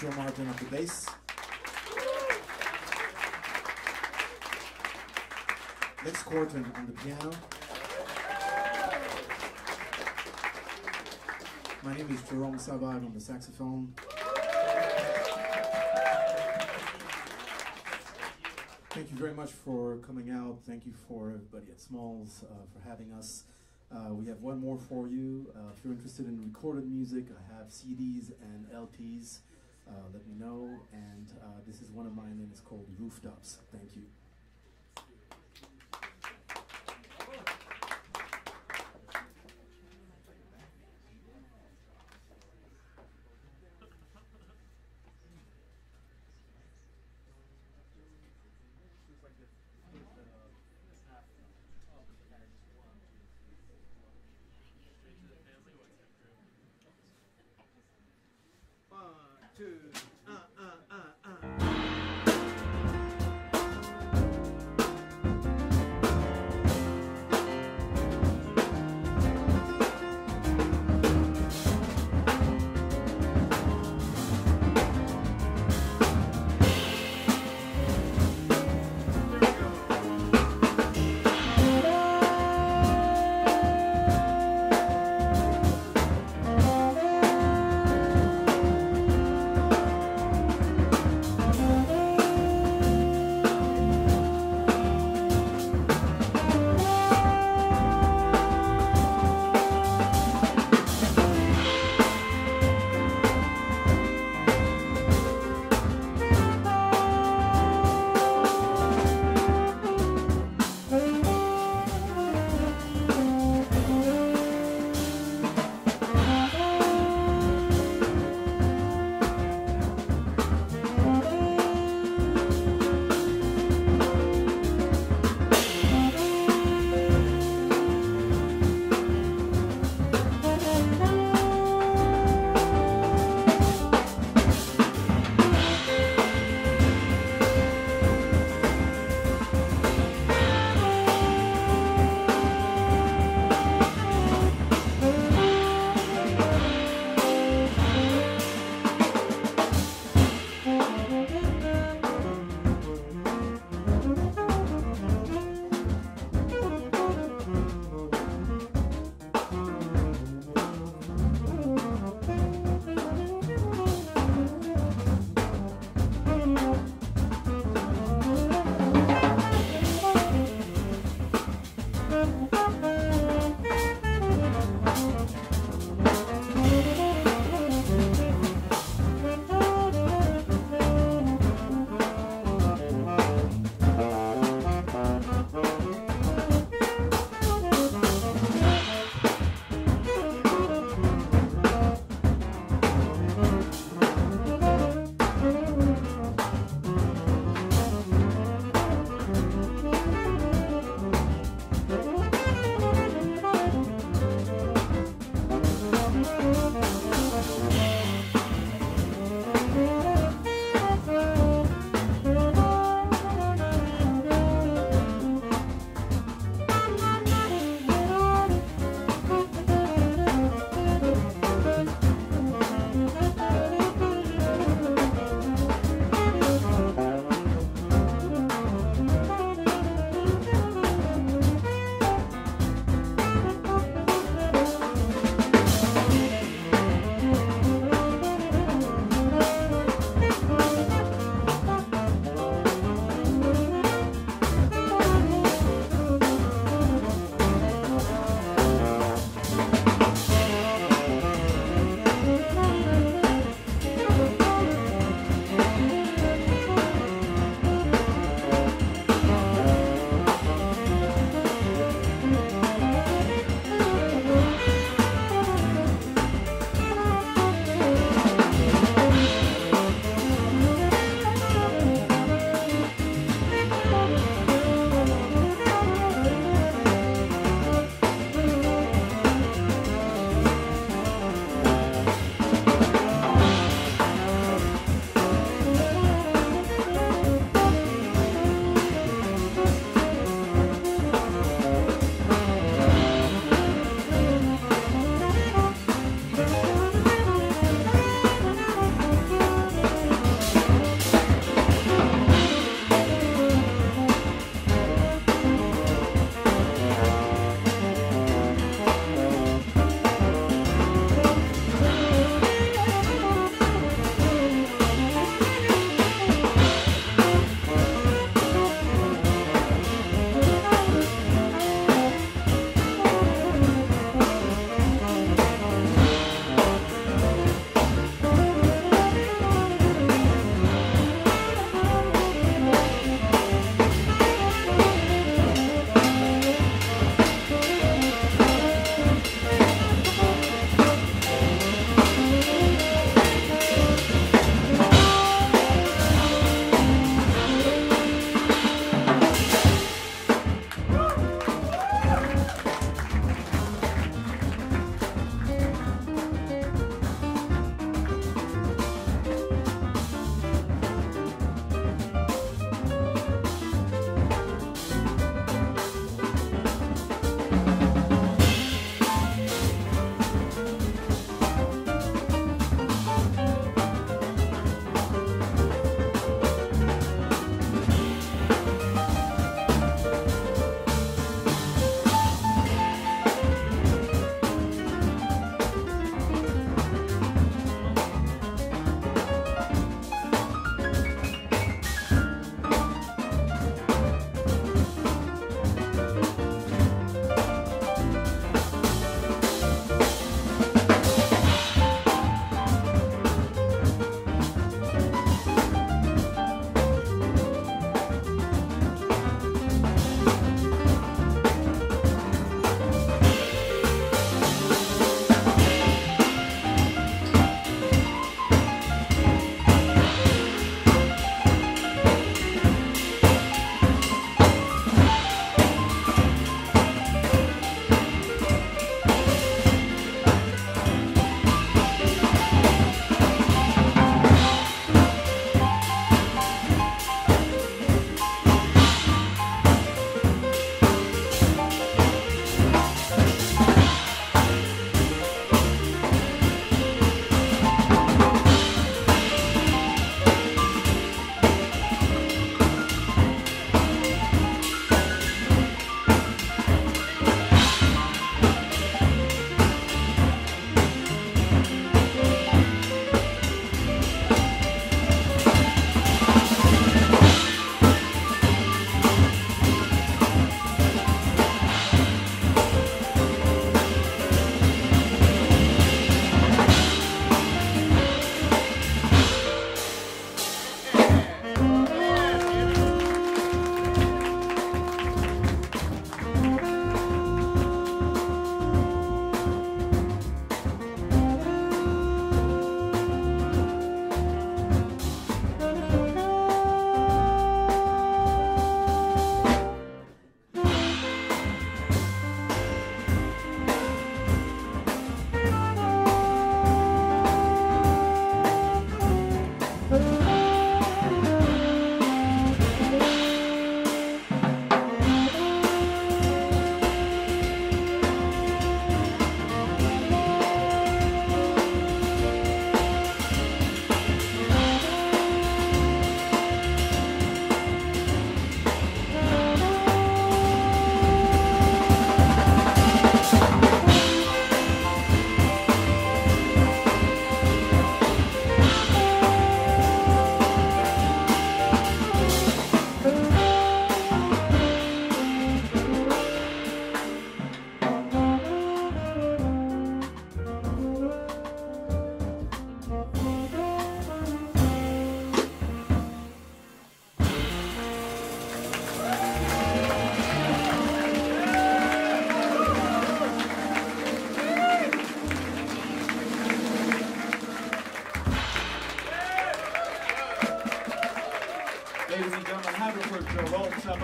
Joe Martin on the bass. Lex Korten on the piano. My name is Jerome Sabbagh on the saxophone. Thank you very much for coming out. Thank you for everybody at Smalls for having us. We have one more for you. If you're interested in recorded music, I have CDs and LPs. Let me know. And this is one of mine, and it's called Rooftops. Thank you.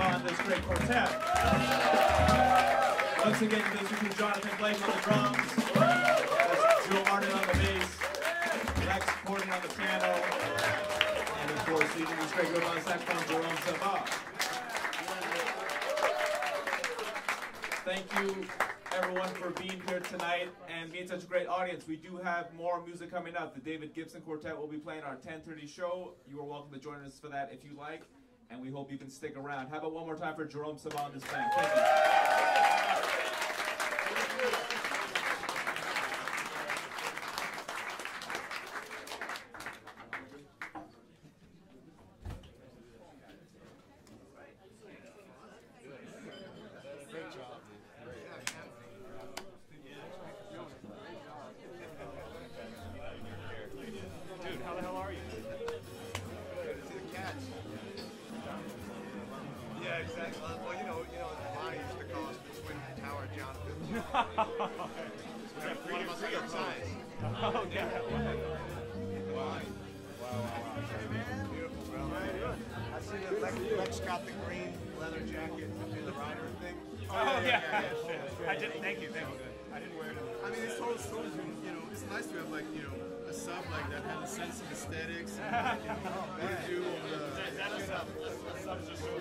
on this great quartet. Once again, you listen to Jonathan Blake on the drums, that's Joe Martin on the bass, Lex Korten on the piano, and of course, leading this great group on saxophone, Jerome Sabbagh. Thank you, everyone, for being here tonight and being such a great audience. We do have more music coming up. The David Gibson Quartet will be playing our 10:30 show. You are welcome to join us for that if you like, and we hope you can stick around. How about one more time for Jerome Sabbagh on this thing? Thank you. Great job. Dude, how the hell are you? Exactly. Well, you know, Lonnie used to call us the Twin Tower Jonathan. One of us got size. Oh, yeah. Wow. Hey, man. Beautiful, bro. I see that Lex got the green leather jacket to do the rider thing. Oh, yeah. I didn't. Thank you. Thank you. I didn't wear it. I mean, it's total stories. You know, it's nice to have, like, you know, a sub like that had a sense of aesthetics. And, you know, what to do. Is that a sub? A sub's just